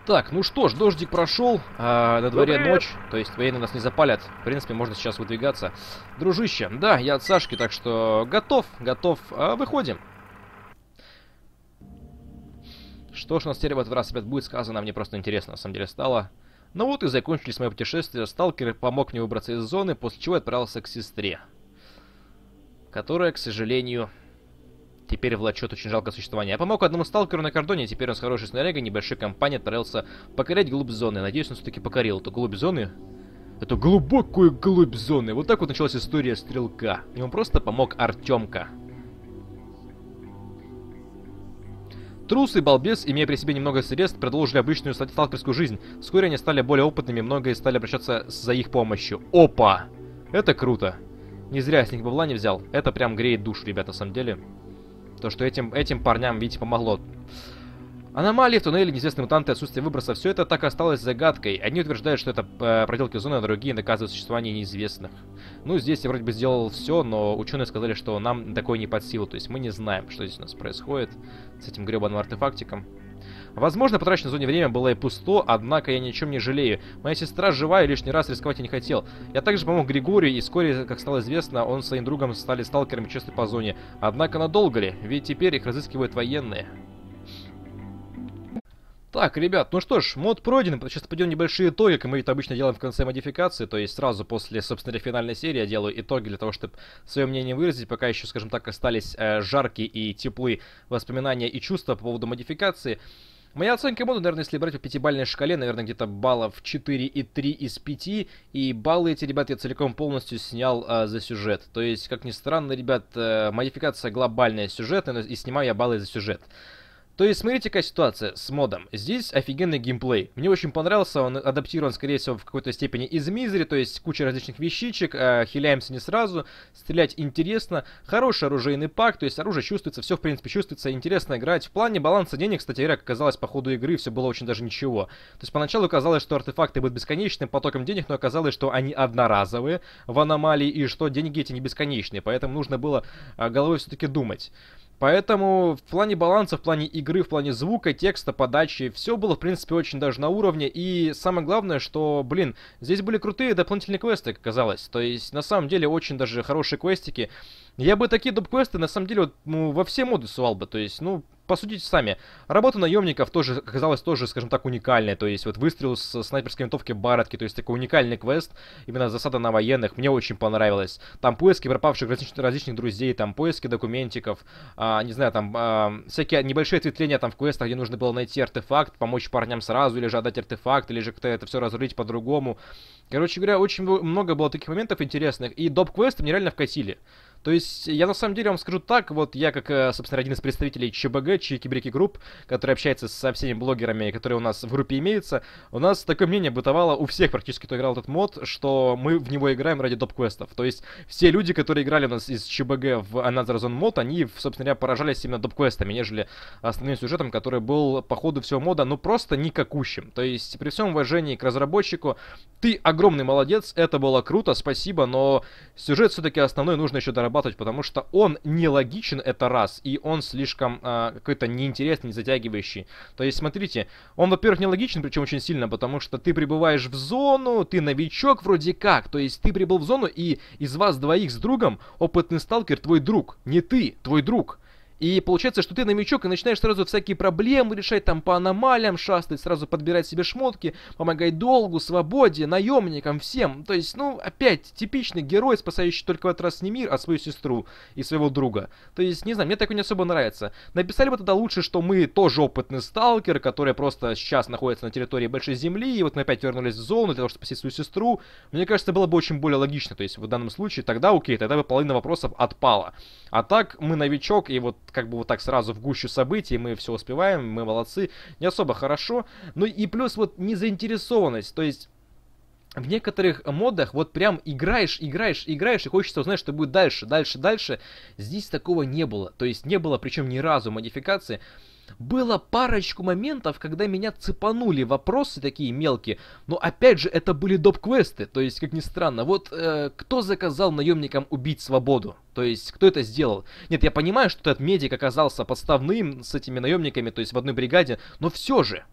Так, ну что ж, дождик прошел, а, на дворе ночь, то есть военные нас не запалят, в принципе, можно сейчас выдвигаться. Дружище, да, я от Сашки, так что готов, готов, а, выходим. Что ж у нас теперь в этот раз, ребят, будет сказано, мне просто интересно, на самом деле, стало. Ну вот и закончились мои путешествия, сталкер помог мне выбраться из зоны, после чего я отправился к сестре. Которая, к сожалению... Теперь влачет очень жалкое существование. Я помог одному сталкеру на кордоне, теперь он с хорошей снарягой небольшой компанией отправился покорять глубь зоны. Надеюсь, он все-таки покорил эту глубь зоны. Эту глубокую глубь зоны. Вот так вот началась история стрелка. Ему просто помог Артемка. Трус и балбес, имея при себе немного средств, продолжили обычную сталкерскую жизнь. Вскоре они стали более опытными, многие стали обращаться за их помощью. Опа! Это круто. Не зря я с них бабла не взял. Это прям греет душу, ребята, на самом деле. То, что этим, этим парням, видите, помогло. Аномалии в туннеле, неизвестные мутанты, отсутствие выброса. Все это так и осталось загадкой. Одни утверждают, что это э, проделки зоны, а другие доказывают существование неизвестных. Ну, здесь я вроде бы сделал все, но ученые сказали, что нам такое не под силу. То есть мы не знаем, что здесь у нас происходит с этим гребаным артефактиком. Возможно, потраченное в зоне время было и пусто, однако я ни о чем не жалею. Моя сестра жива и лишний раз рисковать я не хотел. Я также помог Григорию, и вскоре, как стало известно, он с своим другом стали сталкерами честной по зоне. Однако надолго ли? Ведь теперь их разыскивают военные. Так, ребят, ну что ж, мод пройден, сейчас подведем небольшие итоги, как мы это обычно делаем в конце модификации, то есть сразу после, собственно, финальной серии я делаю итоги для того, чтобы свое мнение выразить, пока еще, скажем так, остались э, жаркие и теплые воспоминания и чувства по поводу модификации. Моя оценка мода, наверное, если брать по пятибалльной шкале, наверное, где-то баллов четыре и три из пяти, и баллы эти, ребят, я целиком полностью снял а, за сюжет. То есть, как ни странно, ребят, а, модификация глобальная сюжетная, но и снимаю я баллы за сюжет. То есть, смотрите, какая ситуация с модом. Здесь офигенный геймплей. Мне очень понравился, он адаптирован, скорее всего, в какой-то степени из Мизери, то есть куча различных вещичек, э, хиляемся не сразу, стрелять интересно, хороший оружейный пак, то есть оружие чувствуется, все, в принципе, чувствуется, интересно играть. В плане баланса денег, кстати говоря, оказалось по ходу игры, все было очень даже ничего. То есть, поначалу казалось, что артефакты будут бесконечным потоком денег, но оказалось, что они одноразовые в аномалии, и что деньги эти не бесконечные, поэтому нужно было э, головой все-таки думать. Поэтому в плане баланса, в плане игры, в плане звука, текста, подачи, все было, в принципе, очень даже на уровне. И самое главное, что, блин, здесь были крутые дополнительные квесты, как оказалось. То есть, на самом деле, очень даже хорошие квестики. Я бы такие доп-квесты, на самом деле, вот, ну, во все моды сувал бы. То есть, ну, посудите сами. Работа наемников тоже оказалась тоже, скажем так, уникальной. То есть, вот выстрел с снайперской винтовки Баретки, то есть такой уникальный квест, именно засада на военных, мне очень понравилось. Там поиски пропавших различ... различных друзей, там поиски документиков, а, не знаю, там а, всякие небольшие ответвления там в квестах, где нужно было найти артефакт, помочь парням сразу, или же отдать артефакт, или же как-то это все разрулить по-другому. Короче говоря, очень много было таких моментов интересных, и доп-квесты мне реально вкатили. То есть, я на самом деле вам скажу так, вот я как, собственно, один из представителей ЧБГ, Чики-Брики Групп, который общается со всеми блогерами, которые у нас в группе имеются, у нас такое мнение бытовало у всех практически, кто играл этот мод, что мы в него играем ради доп-квестов. То есть, все люди, которые играли у нас из ЧБГ в another zone mod, они, собственно говоря, поражались именно доп-квестами, нежели основным сюжетом, который был по ходу всего мода, ну просто никакущим. То есть, при всем уважении к разработчику, ты огромный молодец, это было круто, спасибо, но сюжет все-таки основной нужно еще доработать. Потому что он нелогичен, это раз, и он слишком э, какой-то неинтересный, не затягивающий. То есть, смотрите, он, во-первых, нелогичен, причем очень сильно, потому что ты прибываешь в зону, ты новичок вроде как, то есть ты прибыл в зону, и из вас двоих с другом опытный сталкер твой друг, не ты, твой друг. И получается, что ты новичок и начинаешь сразу всякие проблемы решать, там по аномалиям шастать, сразу подбирать себе шмотки, помогать долгу, свободе, наемникам, всем. То есть, ну, опять, типичный герой, спасающий только в этот раз не мир, а свою сестру и своего друга. То есть, не знаю, мне такое не особо нравится. Написали бы тогда лучше, что мы тоже опытные сталкеры, которые просто сейчас находятся на территории большой земли, и вот мы опять вернулись в зону для того, чтобы спасти свою сестру. Мне кажется, было бы очень более логично. То есть, в данном случае, тогда окей, тогда бы половина вопросов отпала. А так, мы новичок, и вот... как бы вот так сразу в гущу событий, мы все успеваем, мы молодцы, не особо хорошо. Ну и плюс вот незаинтересованность, то есть в некоторых модах вот прям играешь, играешь, играешь, и хочется узнать, что будет дальше, дальше, дальше. Здесь такого не было, то есть не было, причем ни разу модификации. Было парочку моментов, когда меня цепанули вопросы такие мелкие, но опять же это были доп-квесты, то есть как ни странно. Вот э, кто заказал наемникам убить свободу, то есть кто это сделал? Нет, я понимаю, что этот медик оказался подставным с этими наемниками, то есть в одной бригаде, но все же.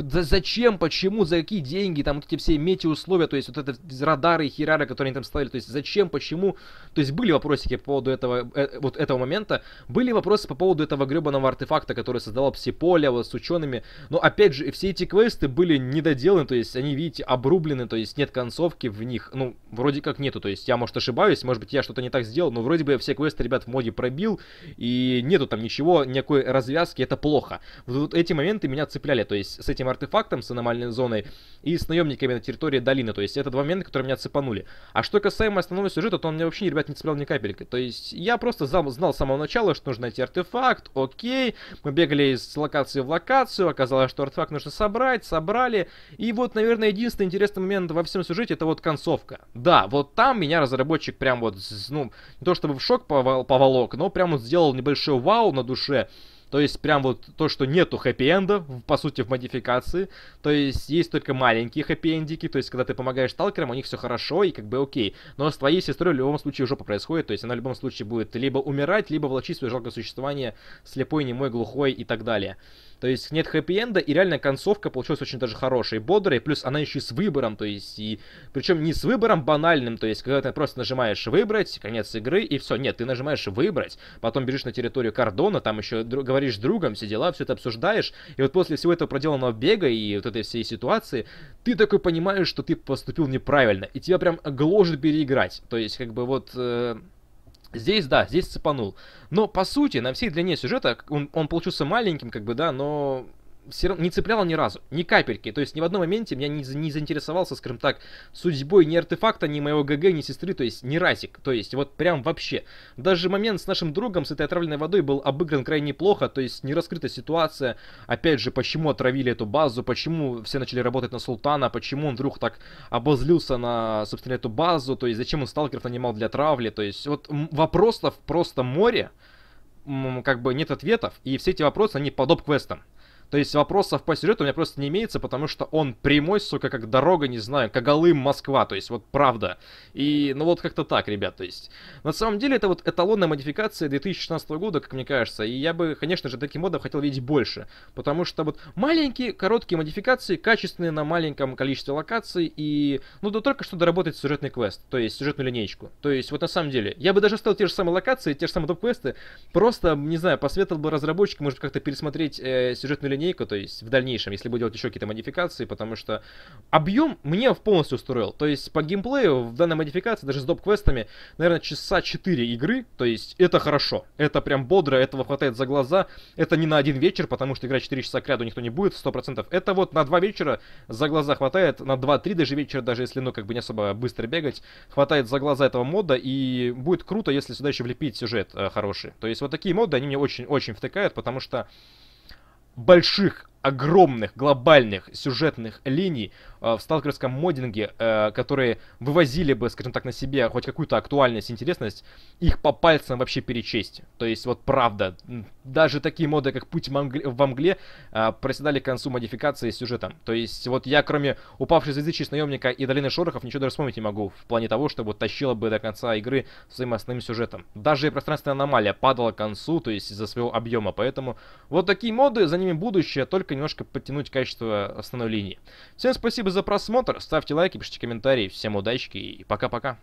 Зачем, почему, за какие деньги, там вот эти все метеоусловия, то есть вот это радары и херары, которые они там ставили, то есть зачем, почему, то есть были вопросики по поводу этого, э, вот этого момента, были вопросы по поводу этого гребаного артефакта, который создала Псиполя вот, с учеными, но опять же, все эти квесты были недоделаны, то есть они, видите, обрублены, то есть нет концовки в них, ну, вроде как нету, то есть я, может, ошибаюсь, может быть, я что-то не так сделал, но вроде бы я все квесты, ребят, в моде пробил, и нету там ничего, никакой развязки, это плохо. Вот эти моменты меня цепляли, то есть с этим артефактом, с аномальной зоной и с наемниками на территории долины. То есть это два момента, которые меня цепанули. А что касаемо основного сюжета, то он меня вообще, ребят, не цеплял ни капельки. То есть я просто знал с самого начала, что нужно найти артефакт, окей. Мы бегали из локации в локацию, оказалось, что артефакт нужно собрать, собрали. И вот, наверное, единственный интересный момент во всем сюжете, это вот концовка. Да, вот там меня разработчик прям вот, ну, не то чтобы в шок поволок, но прям вот сделал небольшой вау на душе. То есть, прям вот то, что нету хэппи-энда, по сути, в модификации. То есть, есть только маленькие хэппи-эндики. То есть, когда ты помогаешь сталкерам, у них все хорошо и как бы окей. Но с твоей сестрой в любом случае жопа происходит. То есть, она в любом случае будет либо умирать, либо влачить свое жалкое существование слепой, немой, глухой и так далее. То есть, нет хэппи-энда, и реально концовка получилась очень даже хорошая и бодрая. Плюс она еще и с выбором, то есть, и... Причем не с выбором банальным, то есть, когда ты просто нажимаешь «выбрать», конец игры, и все. Нет, ты нажимаешь «выбрать», потом бежишь на территорию Кордона, там еще говоришь с другом, все дела, все это обсуждаешь. И вот после всего этого проделанного бега и вот этой всей ситуации, ты такой понимаешь, что ты поступил неправильно. И тебя прям гложет переиграть. То есть, как бы вот... Э... Здесь, да, здесь цепанул. Но, по сути, на всей длине сюжета он, он получился маленьким, как бы, да, но... Все равно не цепляло ни разу, ни капельки. То есть ни в одном моменте меня не, не заинтересовался, скажем так, судьбой ни артефакта, ни моего ГГ, ни сестры, то есть ни разик. То есть вот прям вообще. Даже момент с нашим другом, с этой отравленной водой, был обыгран крайне плохо, то есть не раскрыта ситуация. Опять же, почему отравили эту базу, почему все начали работать на Султана, почему он вдруг так обозлился на, собственно, эту базу, то есть зачем он сталкеров нанимал для травли. То есть вот вопросов просто море, как бы нет ответов, и все эти вопросы, они по доп-квестам. То есть вопросов по сюжету у меня просто не имеется, потому что он прямой, сука, как дорога, не знаю, Когалым-Москва, то есть вот правда. И, ну вот как-то так, ребят, то есть. На самом деле это вот эталонная модификация две тысячи шестнадцатого года, как мне кажется, и я бы, конечно же, таким модом хотел видеть больше, потому что вот маленькие, короткие модификации, качественные на маленьком количестве локаций и, ну, да только что доработать сюжетный квест, то есть сюжетную линейку. То есть вот на самом деле, я бы даже вставил те же самые локации, те же самые топ-квесты, просто, не знаю, посоветовал бы разработчикам, может, как-то пересмотреть э, сюжетную линейку, то есть в дальнейшем, если будет делать еще какие-то модификации, потому что объем мне полностью устроил. То есть по геймплею в данной модификации, даже с доп-квестами, наверное, часа четыре игры, то есть это хорошо, это прям бодро, этого хватает за глаза, это не на один вечер, потому что играть четыре часа к ряду никто не будет, сто процентов. Это вот на два вечера за глаза хватает, на два-три даже вечера, даже если, ну, как бы не особо быстро бегать, хватает за глаза этого мода, и будет круто, если сюда еще влепить сюжет э, хороший. То есть вот такие моды, они мне очень-очень втыкают, потому что больших, огромных, глобальных сюжетных линий э, в сталкерском моддинге, э, которые вывозили бы, скажем так, на себе хоть какую-то актуальность, интересность, их по пальцам вообще перечесть. То есть вот правда, даже такие моды, как «Путь во мгле», э, проседали к концу модификации с сюжетом. То есть вот я, кроме «Упавшей звезды», «Честь наемника» и «Долины шорохов», ничего даже вспомнить не могу в плане того, что вот тащила бы до конца игры своим основным сюжетом. Даже и «Пространственная аномалия» падала к концу, то есть из-за своего объема. Поэтому вот такие моды, за ними будущее, только немножко подтянуть качество основной линии. Всем спасибо за просмотр, ставьте лайки, пишите комментарии, всем удачи и пока-пока.